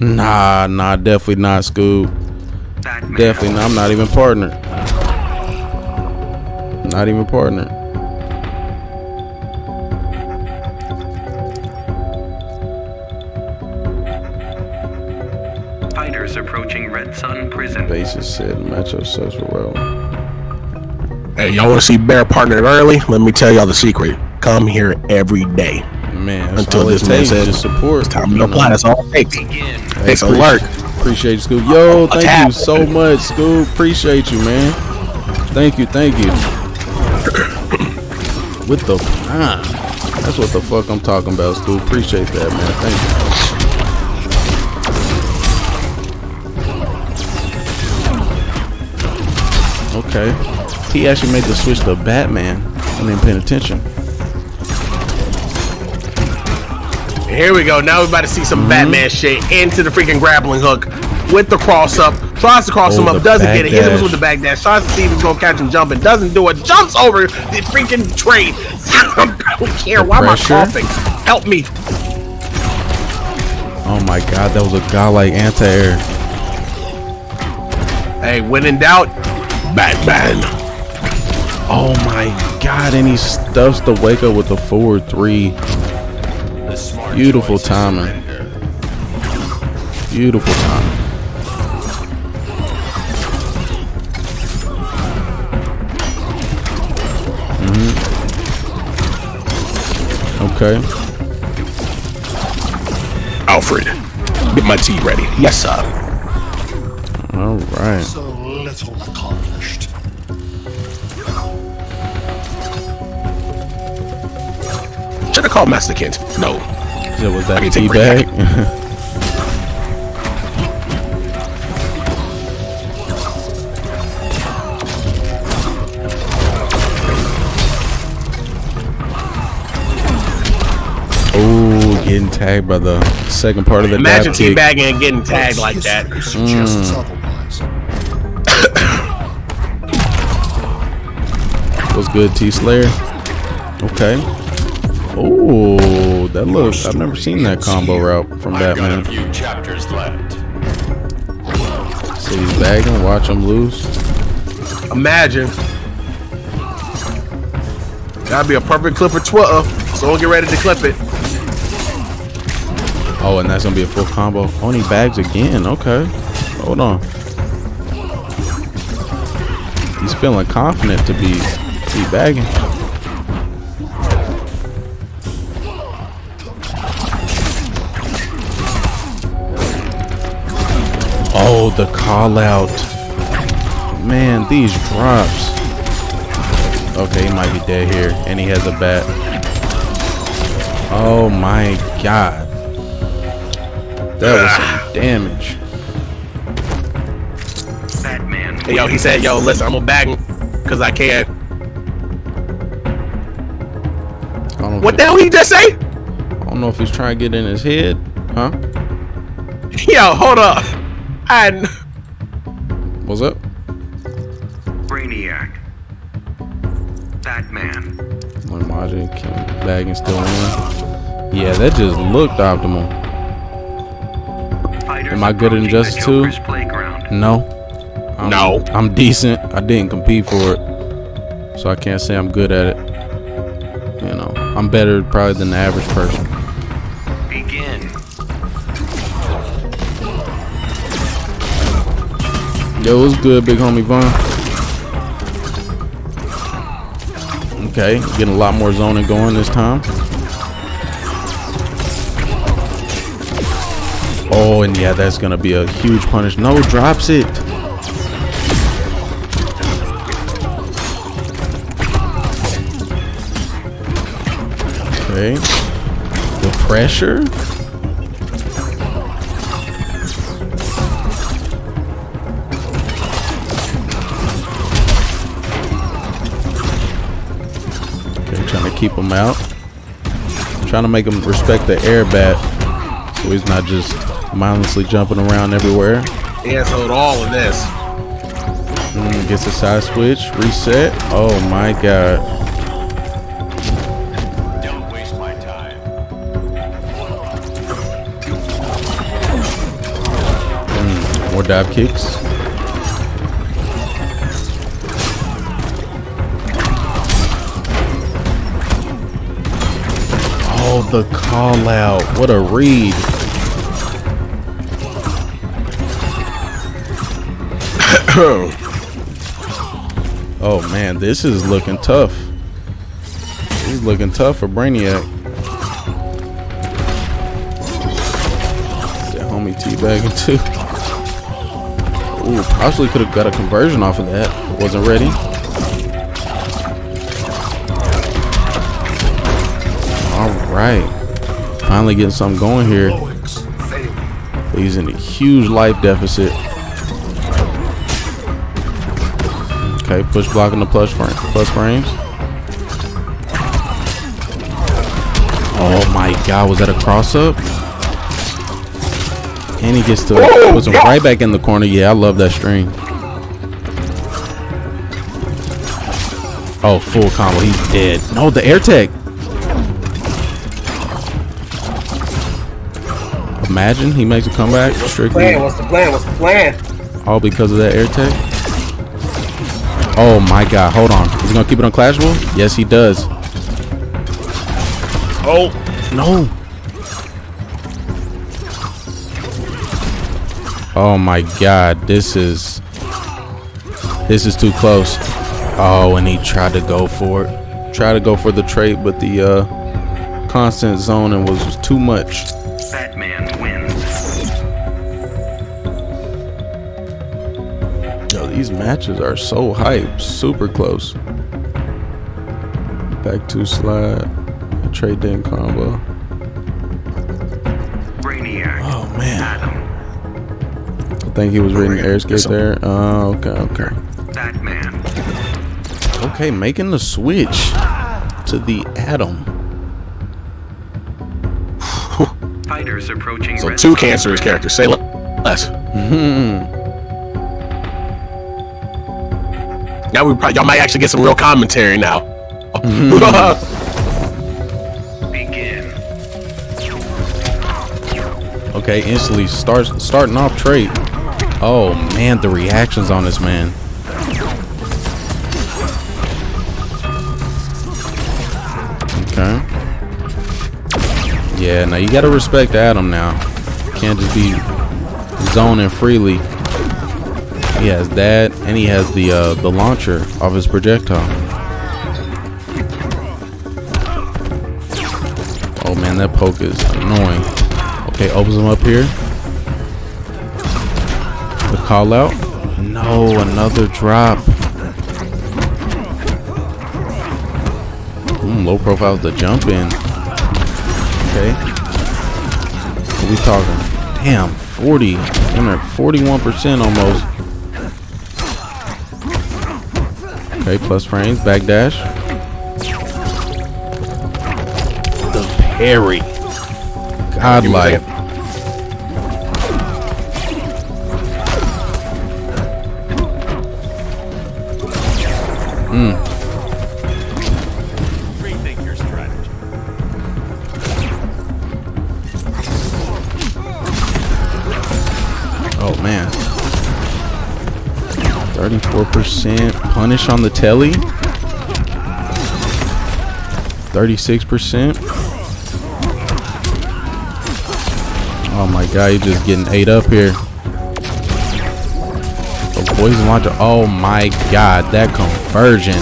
Nah, definitely not, Scoob. Definitely not. I'm not even partnered. Not even partnered. Approaching Red Sun Prison. Basis said Macho says well. Hey, y'all want to see Bear partnered early? Let me tell y'all the secret. Come here every day, man. Until this man says support. It's time to apply. That's all it takes. Takes a lurk. Appreciate you, Scoop. Yo, thank you so much, Scoop. Appreciate you, man. Thank you, thank you. With the prime. That's what the fuck I'm talking about, Scoop. Appreciate that, man. Thank you. Okay. He actually made the switch to Batman. I didn't pay attention. Here we go. Now we're about to see some Batman shit into the freaking grappling hook with the cross up. Tries to cross him up, doesn't get it. Hits him with the back dash. Tries to see if he's gonna catch him jumping. Doesn't do it. Jumps over the freaking train. I don't care. Why am I coughing? Help me. Oh my god, that was a godlike anti-air. Hey, when in doubt, Batman. Oh my god, and he stuffs the wake up with the forward three. Beautiful timing. Beautiful timing. Okay. Alfred, get my tea ready. Yes, sir. All right. So little accomplished. Should have called Master Kent. No. Yeah, was that a tea bag? Oh, getting tagged by the second part of the imagine teabagging and getting tagged like that. What's good, T Slayer? Okay. Oh, that looks. I've never seen that combo route from Batman. I've got a few chapters left. So he's bagging, watch him lose. Imagine. That'd be a perfect clip for Twitter. So we'll get ready to clip it. Oh, and that's gonna be a full combo. Only bags again. Okay, hold on. He's feeling confident to be bagging. Oh, the call out. Man, these drops. Okay, he might be dead here, and he has a bat. Oh my god. That was some damage. Batman. Hey, yo, he said, yo, listen, I'm gonna bag him because I can. What the hell did he just say? I don't know if he's trying to get in his head. Huh? Yo, hold up. What's up? Brainiac. Batman. My magic bagging still in. Yeah, that just looked optimal. Am I good in Injustice 2? No. I'm decent. I didn't compete for it, so I can't say I'm good at it. You know, I'm better probably than the average person. Begin. Yo, what's good, big homie Vaughn? Okay, getting a lot more zoning going this time. Oh, and yeah, that's gonna be a huge punish. No, drops it. Okay. The pressure. Okay, trying to keep him out. Trying to make him respect the air bat, so he's not just mindlessly jumping around everywhere. He has hold all of this. Gets a side switch, reset. Oh my god. Don't waste my time. More dive kicks. Oh, the call out. What a read. Oh man, this is looking tough. He's looking tough for Brainiac. That homie teabagging too. Ooh, possibly could have got a conversion off of that. Wasn't ready. Alright. Finally getting something going here. He's in a huge life deficit. Okay, push blocking the plus frames. Oh my god, was that a cross up? And he gets to puts him right back in the corner. Yeah, I love that string. Oh, full combo. He's dead. No, the air tech. Imagine he makes a comeback. Strictly. What's the plan? What's the plan? What's the plan? All because of that air tech. Oh my god. Hold on. Is he going to keep it unclashable? Yes, he does. Oh, no. Oh my god, this is too close. Oh, and he tried to go for it, try to go for the trade, but the constant zoning was too much. Batman wins. Yo, these matches are so hype, super close. Back two slide, trade in combo. Brainiac. Oh man. Atom. I think he was reading air escape there. Oh, okay, okay. Batman. Okay, making the switch to the Atom. Fighters approaching. So two cancerous characters. Say less. Mm-hmm. Now we probably y'all might actually get some real commentary now. Mm-hmm. Begin. Okay, instantly starting off trade. Oh man, the reactions on this man. Okay. Yeah, now you gotta respect Adam now. Can't just be zoning freely. He has that, and he has the launcher of his projectile. Oh man, that poke is annoying. Okay, opens him up here. The call out. No, another drop. Low profile to jump in. Okay. What are we talking? Damn, 40. 41% almost. Okay, plus frames. Back dash. The parry. Godlike. Rethink your strategy. Oh man. 34% punish on the telly. 36%. Oh my god, you're just getting ate up here. Poison launcher. Oh my god, that conversion.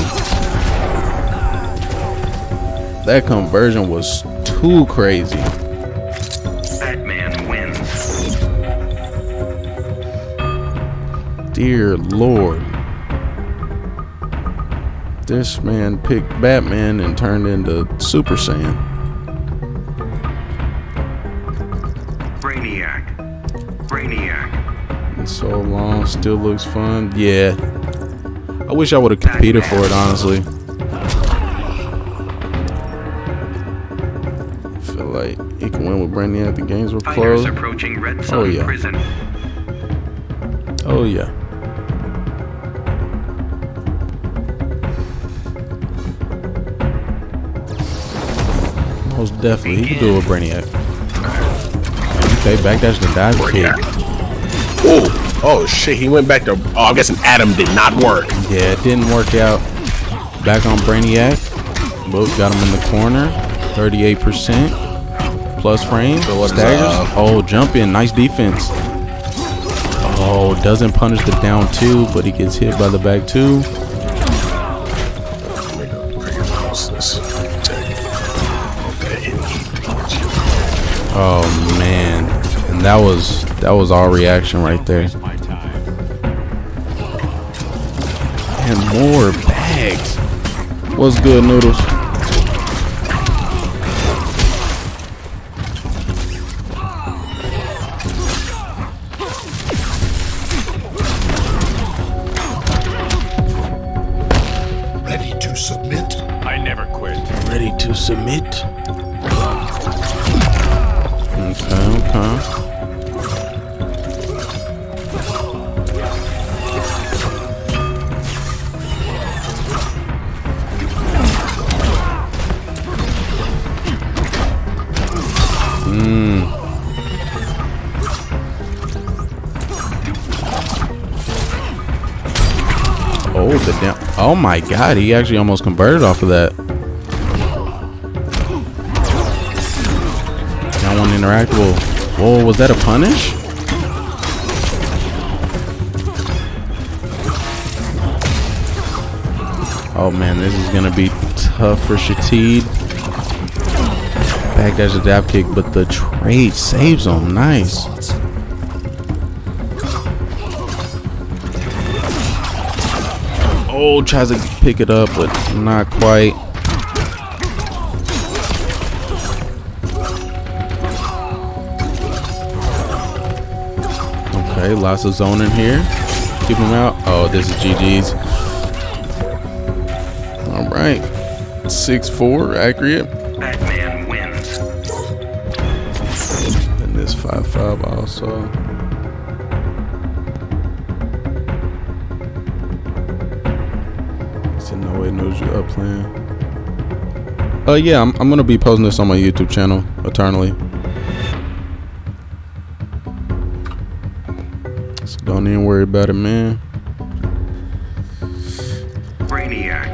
That conversion was too crazy. Batman wins. Dear Lord. This man picked Batman and turned into Super Saiyan. Brainiac. So long, still looks fun. Yeah, I wish I would have competed for it, honestly. I feel like it can win with Brainiac. The games were close. Oh yeah. Prison. Oh yeah. Most definitely, he can do it with Brainiac. Okay, backdash the dive kick. Ooh. Oh shit, he went back to. Oh, I'm guessing Atom did not work. Yeah, it didn't work out. Back on Brainiac. Both got him in the corner. 38%. Plus frame. So staggers. Oh, jump in. Nice defense. Oh, doesn't punish the down two, but he gets hit by the back two. Oh man. And that was. That was all reaction right there. And more bags. What's good, Noodles? to submit? I never quit. Ready to submit? Okay. Oh, the damn. Oh my god, he actually almost converted off of that. That one interactable. Whoa, was that a punish? Oh man, this is gonna be tough for Shatid. Backdash a dab kick, but the trade saves him. Nice. Oh, tries to pick it up, but not quite. Okay, lots of zone in here. Keep him out. Oh, this is GG's. All right, 6-4, accurate. Batman wins. And this 5-5 also. Knows you up playing. Yeah, I'm gonna be posting this on my YouTube channel eternally. So don't even worry about it, man. Brainiac.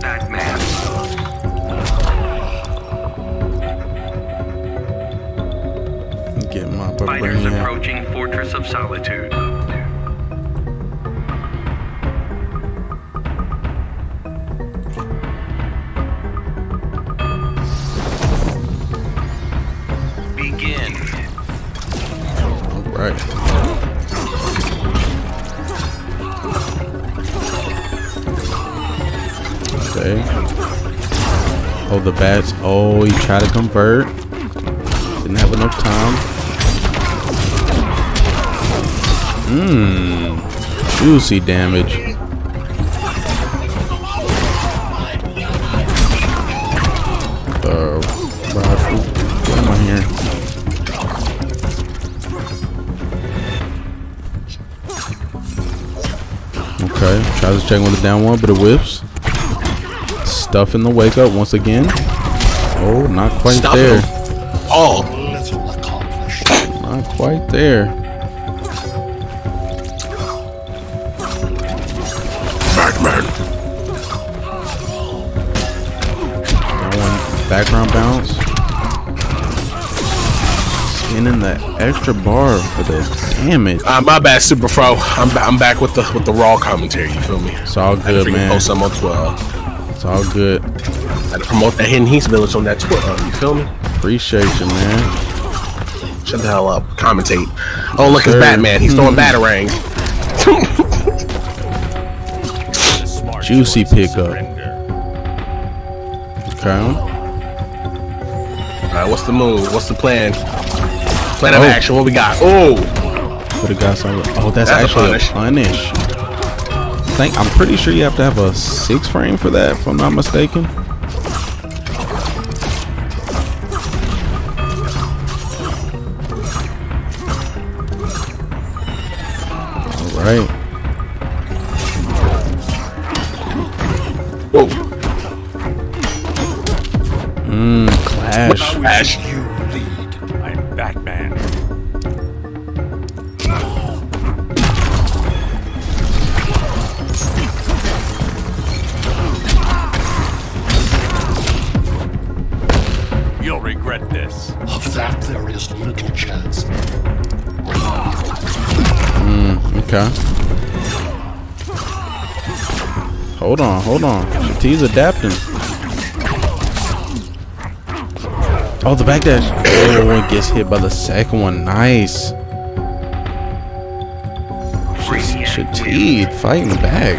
Batman. Get my fighters Brainiac. Approaching Fortress of Solitude. Oh, the bats. Oh, he tried to convert. Didn't have enough time. Mmm. Juicy damage. Rifle. What am I hearing? Okay. Tries to check with the down one, but it whips. Stuff in the wake up once again. Oh, not quite Stop there. Oh, not quite there. Batman. That one background bounce. Spinning the extra bar for the damage. My bad, Super Fro. I'm back with the raw commentary. You feel me? It's all good, man. Post on 12. It's all good. Gotta promote that Hidden Heat Village on that Twitter. You feel me? Appreciate you, man. Shut the hell up. Commentate. Oh, look, sure. It's Batman. He's throwing batarangs. Juicy pickup. Okay. Alright, what's the move? What's the plan? Plan of action. What we got? Oh! Could've got some. Oh, that's actually a punish. I'm pretty sure you have to have a 6 frame for that, if I'm not mistaken. All right. Whoa. Clash. Clash. You lead. I'm Batman. Regret this. Of that, there is little chance. Okay. Hold on, hold on. He's adapting. Oh, the backdash. Everyone gets hit by the second one. Nice. Shatid fighting back.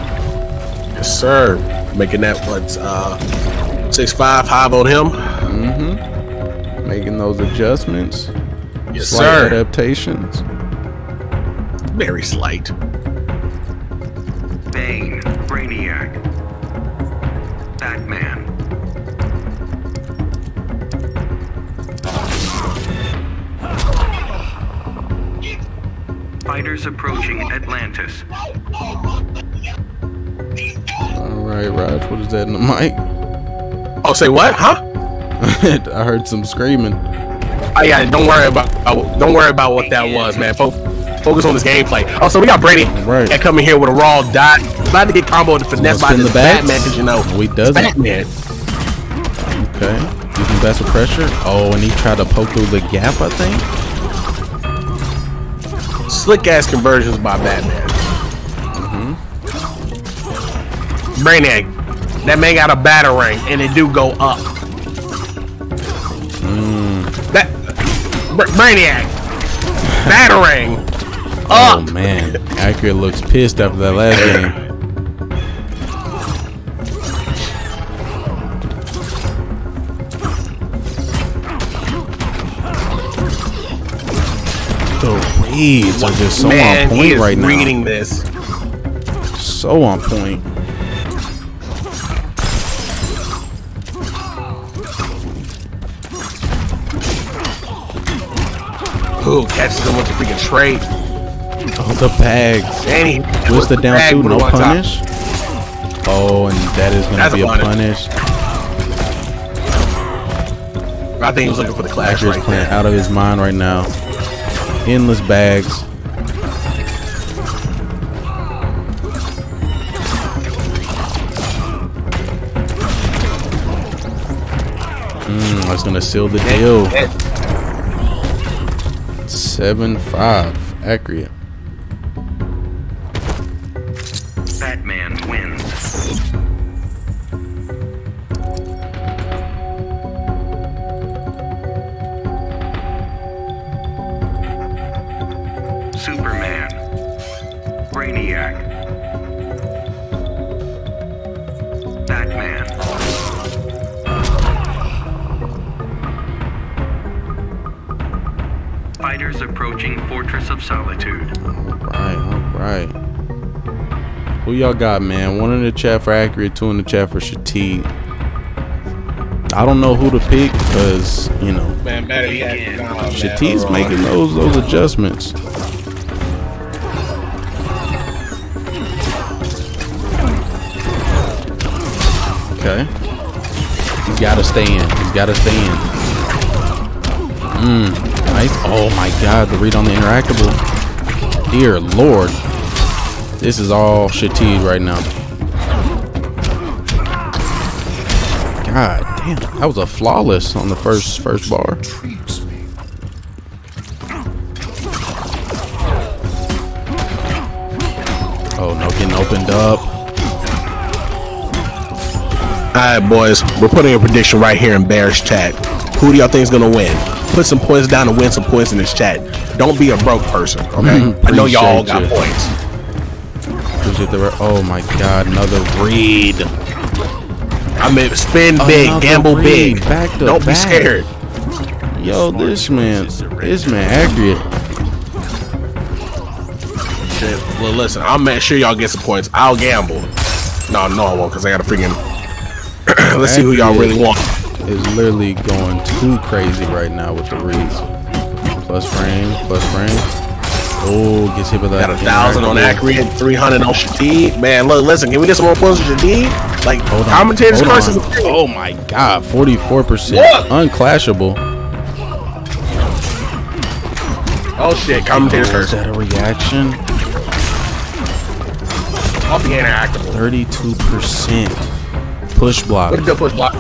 Yes, sir. Making that what's 6'5" high on him. Mm-hmm. Making those adjustments. Yes, sir. Adaptations. very slight. Bane, Brainiac, Batman. Fighters approaching Atlantis. Alright, Raj, what is that in the mic? Oh, say what? Huh? I heard some screaming. Oh yeah, don't worry about what that was, man. Focus on this gameplay. Oh, so we got Brady that coming here with a raw dot. About to get comboed and finessed by this Batman, because you know we does Batman. Okay, using best of pressure. Oh, and he tried to poke through the gap, I think. Slick ass conversions by Batman. Brainiac, that man got a batarang, and it do go up. That Brainiac batarang up. Oh man, Accurate looks pissed after that last game. The reads are just so on point right now. Reading this, so on point. Ooh, catches him with the freaking trade. Oh, the bags. Danny, what's the down two? No punish? Oh, and that is going to be a punish. I think he was looking for the clash right there. He's playing out of his mind right now. Endless bags. That's going to seal the deal. 7-5, Acria. Batman wins. Superman, Brainiac, Batman. Fighters approaching Fortress of Solitude. Alright, alright. Who y'all got, man? One in the chat for Accurate, two in the chat for Shateed. I don't know who to pick because, you know, Shateed's making those adjustments. Okay. He's gotta stay in. He's gotta stay in. Nice. Oh my god, the read on the interactable. Dear lord. This is all Shateed right now. God damn. That was a flawless on the first bar. Oh no, getting opened up. Alright boys, we're putting a prediction right here in Bear's chat. Who do y'all think is gonna win? Put some points down and win some points in this chat. Don't be a broke person, okay? I know y'all got points. Appreciate the oh my god, another read. I mean, spin big, gamble big. Don't be scared. Yo, this man Accurate. Shit. Well, listen, I'll make sure y'all get some points. I'll gamble. No, I won't, because I got a freaking... Let's see who y'all really want. Is literally going too crazy right now with the reads. Plus frame. Oh, gets hit with that. Got 1,000 on Acri and 300 on Shateed. Man, look, listen, can we get some more points on Shateed? Like, commentators curses. Oh my god, 44%. Unclashable. Oh shit, commentators curses. Is that a reaction? Off the interactable. 32%. Push block. What did the push block?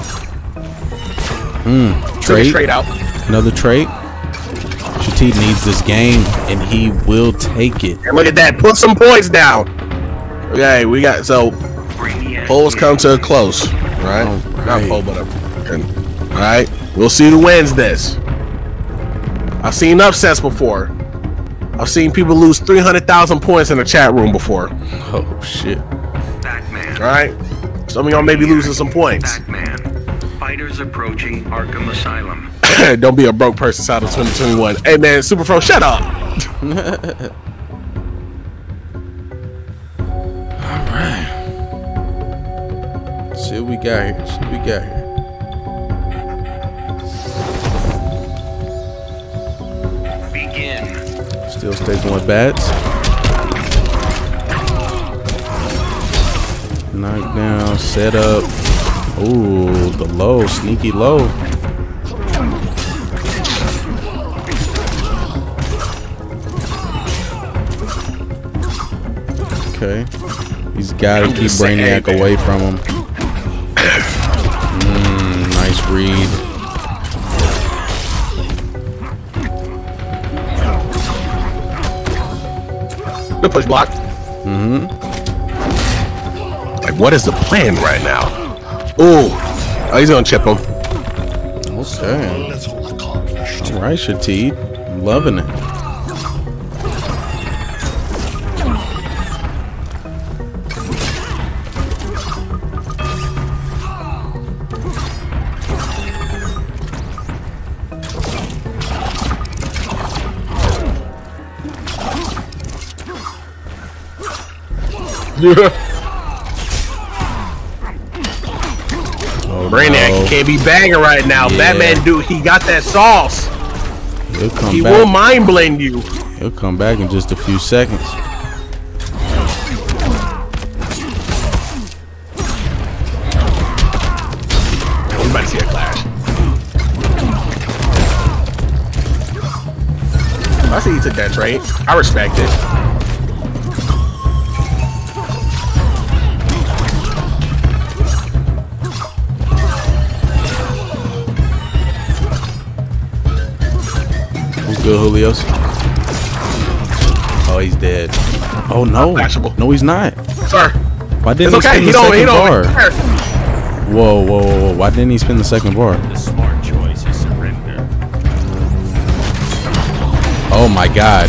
Trade out. Another trade. Shateed needs this game, and he will take it. And look at that. Put some points down. Okay, we got so polls come to a close, right? Not poll, but all right. We'll see who wins this. I've seen upsets before. I've seen people lose 300,000 points in a chat room before. Oh shit. Batman. All right. Some of y'all may be losing some points. Batman. Fighters approaching Arkham Asylum. Don't be a broke person out of 2021. Hey man, Superfro, shut up. right. Let's see what we got here. Begin. Still stays on with bats. Knockdown, set up. Ooh, the low, sneaky low. Okay. He's gotta keep Brainiac away from him. Nice read. Good push block. Like, what is the plan right now? Oh, he's gonna chip him. Okay. All right, Shateed. I'm loving it. Oh, Brainiac can't be bagging right now. Yeah. Batman, dude, he got that sauce. He'll come back. Will mind blend you. He'll come back in just a few seconds. We're about to see a clash. I see he took that trade. I respect it. Julio's. Oh, he's dead. Oh no! No, he's not. Sir, why didn't he spin the second bar? Whoa, whoa, whoa! Why didn't he spin the second bar? The smart choice is surrender. Oh my God!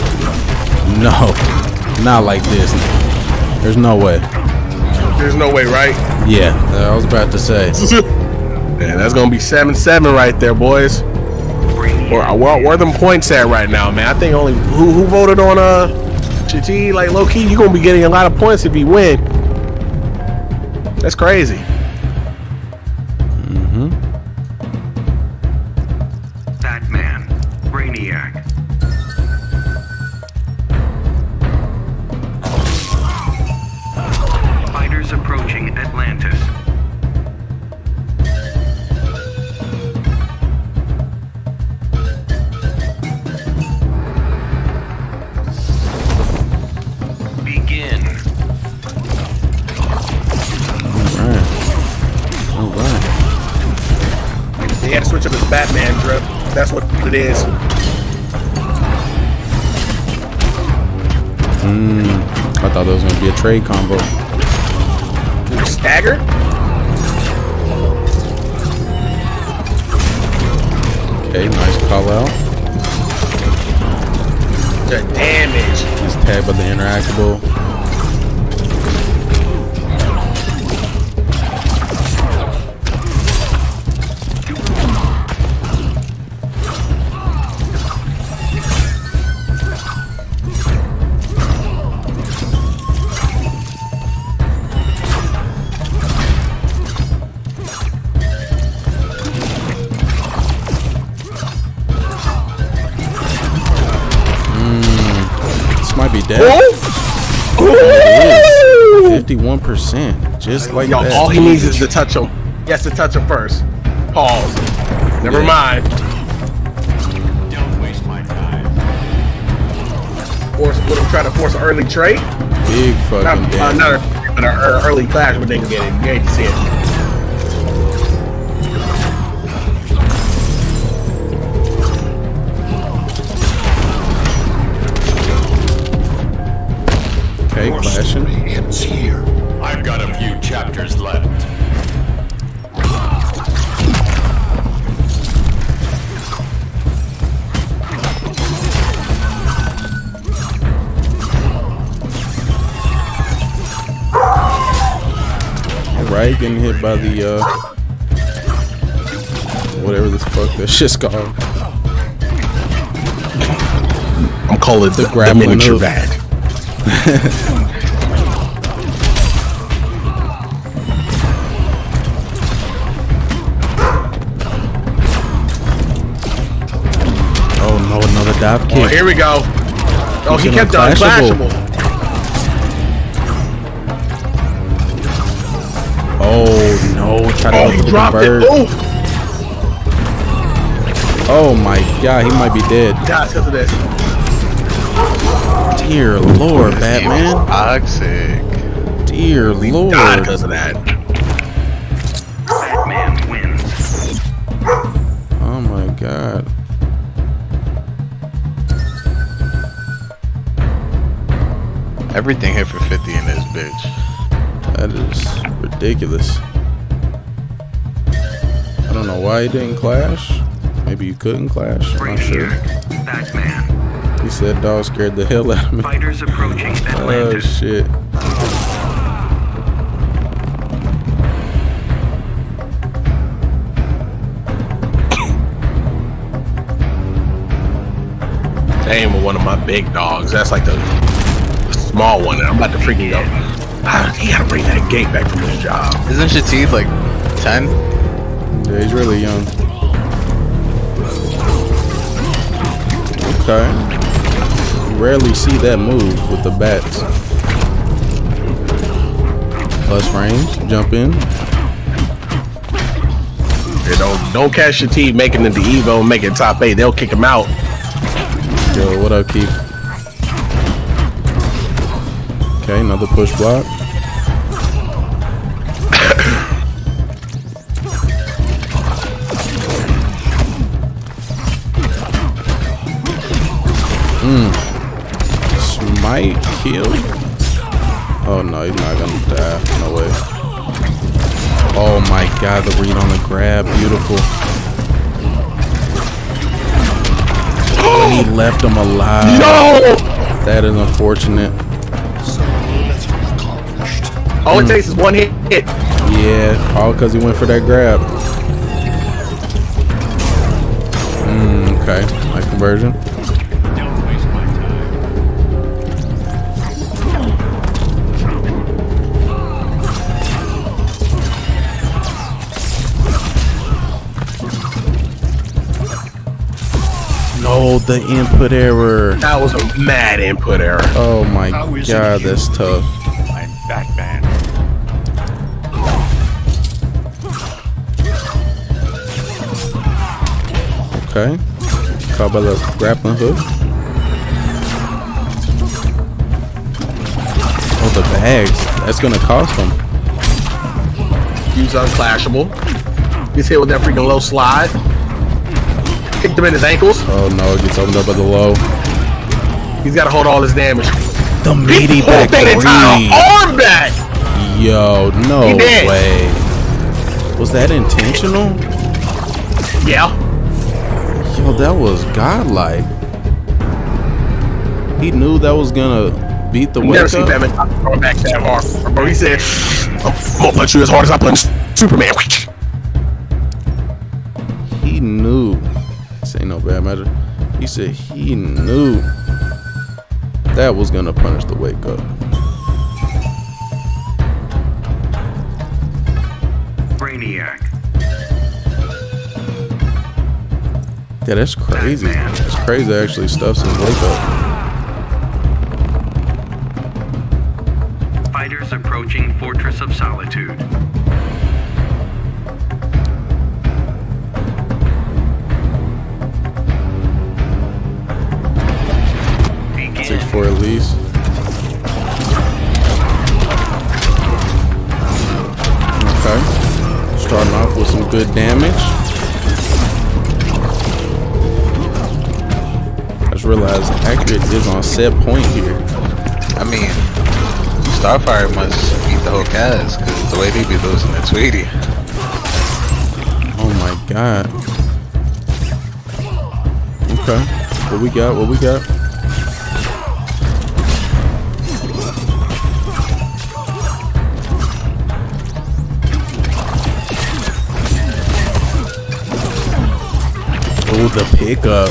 No, not like this. There's no way. There's no way, right? Yeah, I was about to say. Man, that's gonna be 7-7 right there, boys. Where are them points at right now, man? I think only who voted on GT, like low key, you're gonna be getting a lot of points if you win. That's crazy. Batman, Brainiac. Fighters approaching Atlantis. Batman drip. That's what it is. I thought that was gonna be a trade combo. Stagger? Okay, nice call out. The damage. Just tab of the interactable. Oh, 51%. Just like that. All he needs is to touch him. He has to touch him first. Pause. Never mind. Don't waste my time. Would him try to force an early trade? Big fucking damage. Another early clash, but they can get it. You ain't see it. Your story ends here. I've got a few chapters left. Alright, getting hit by the whatever the fuck that shit's called. I'm calling it the miniature bag. Dive kick. Oh, here we go. Oh, he kept on clashable. Oh no! Try to he dropped it. Oh my God, he might be dead. That's because of this. Dear Lord, Batman. Toxic. Dear Lord. Died because of that. Batman wins. Oh my God. Everything hit for 50 in this bitch. That is ridiculous. I don't know why he didn't clash. Maybe you couldn't clash. I'm not sure. Batman. He said dog scared the hell out of me. Fighters approaching Atlanta. Oh shit. Damn, with one of my big dogs. That's like the small one, and I'm about to freaking go. He gotta bring that gate back from his job. Isn't Shateed like 10? Yeah, he's really young. Okay. You rarely see that move with the bats. Plus range, jump in. They don't catch Shateed making it to Evo, making top 8. They'll kick him out. Yo, what up, Keith? Okay, another push block. Smite kill. Oh no, he's not gonna die. No way. Oh my God, the read on the grab, beautiful. Oh, he left him alive. No, that is unfortunate. All it takes is one hit. Yeah, all because he went for that grab. Okay, my conversion. Don't waste my time. No, the input error. That was a mad input error. Oh my God, that's tough. I'm Batman. Okay, caught by the grappling hook. Oh, the bags. That's gonna cost him. He's unclashable. He's hit with that freaking low slide. Kicked him in his ankles. Oh no, it gets opened up at the low. He's gotta hold all his damage. The meaty back three. Arm back. Yo, no way. Was that intentional? Yeah. Yo, that was godlike. He knew that was gonna beat the wake up. Never seen Batman throw back that hard, bro. He said, "I'm gonna punch you as hard as I punch Superman." He knew. This ain't no bad matter. He said he knew that was gonna punish the wake up. Brainiac. Yeah, that's crazy. It's crazy actually stuffs his wake up. Fighters approaching Fortress of Solitude. Begin. 6-4 at least. Okay. Starting off with some good damage. Realize accurate is on set point here. I mean, Starfire must beat the whole cast because the way they be losing the Tweety. Oh my God. Okay, what we got? What we got? Oh, the pickup.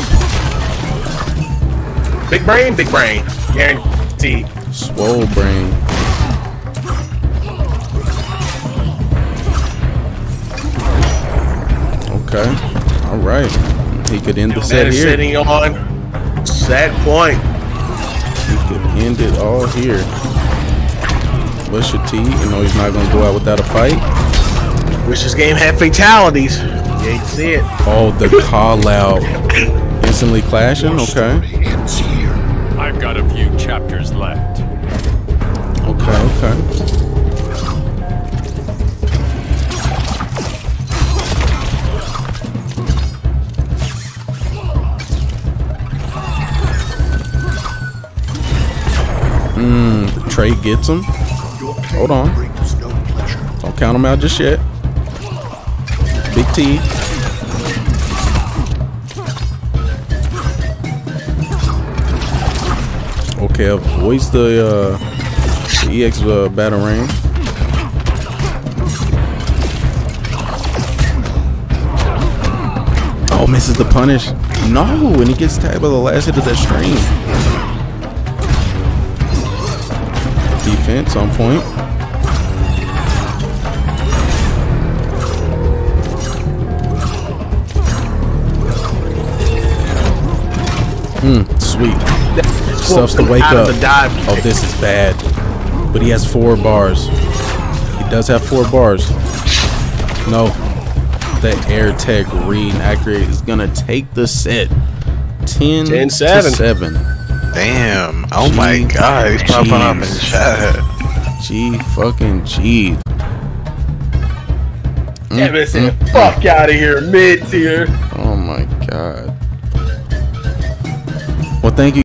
Big brain, guaranteed. Swole brain. Okay, all right. He could end the set here. Setting on Sad point. You could end it all here. What's your T? You know he's not gonna go out without a fight. Wish this game had fatalities. You ain't see it. Oh, the call out. Instantly clashing. Okay. I've got a few chapters left. Okay. Okay. Trey gets him. Hold on. Don't count him out just yet. Big T. Okay, avoids the EX battle ring. Oh, misses the punish. No, and he gets tagged by the last hit of that string. Defense on point. Sweet. Stuffs the wake up. Oh, this is bad. But he has 4 bars. He does have 4 bars. No. That air tech reenactor is gonna take the set. 10-7. Damn. Oh my god, he's popping up and shot. G fucking G. Yeah, listen, fuck out of here, mid tier. Oh my god. Well, thank you.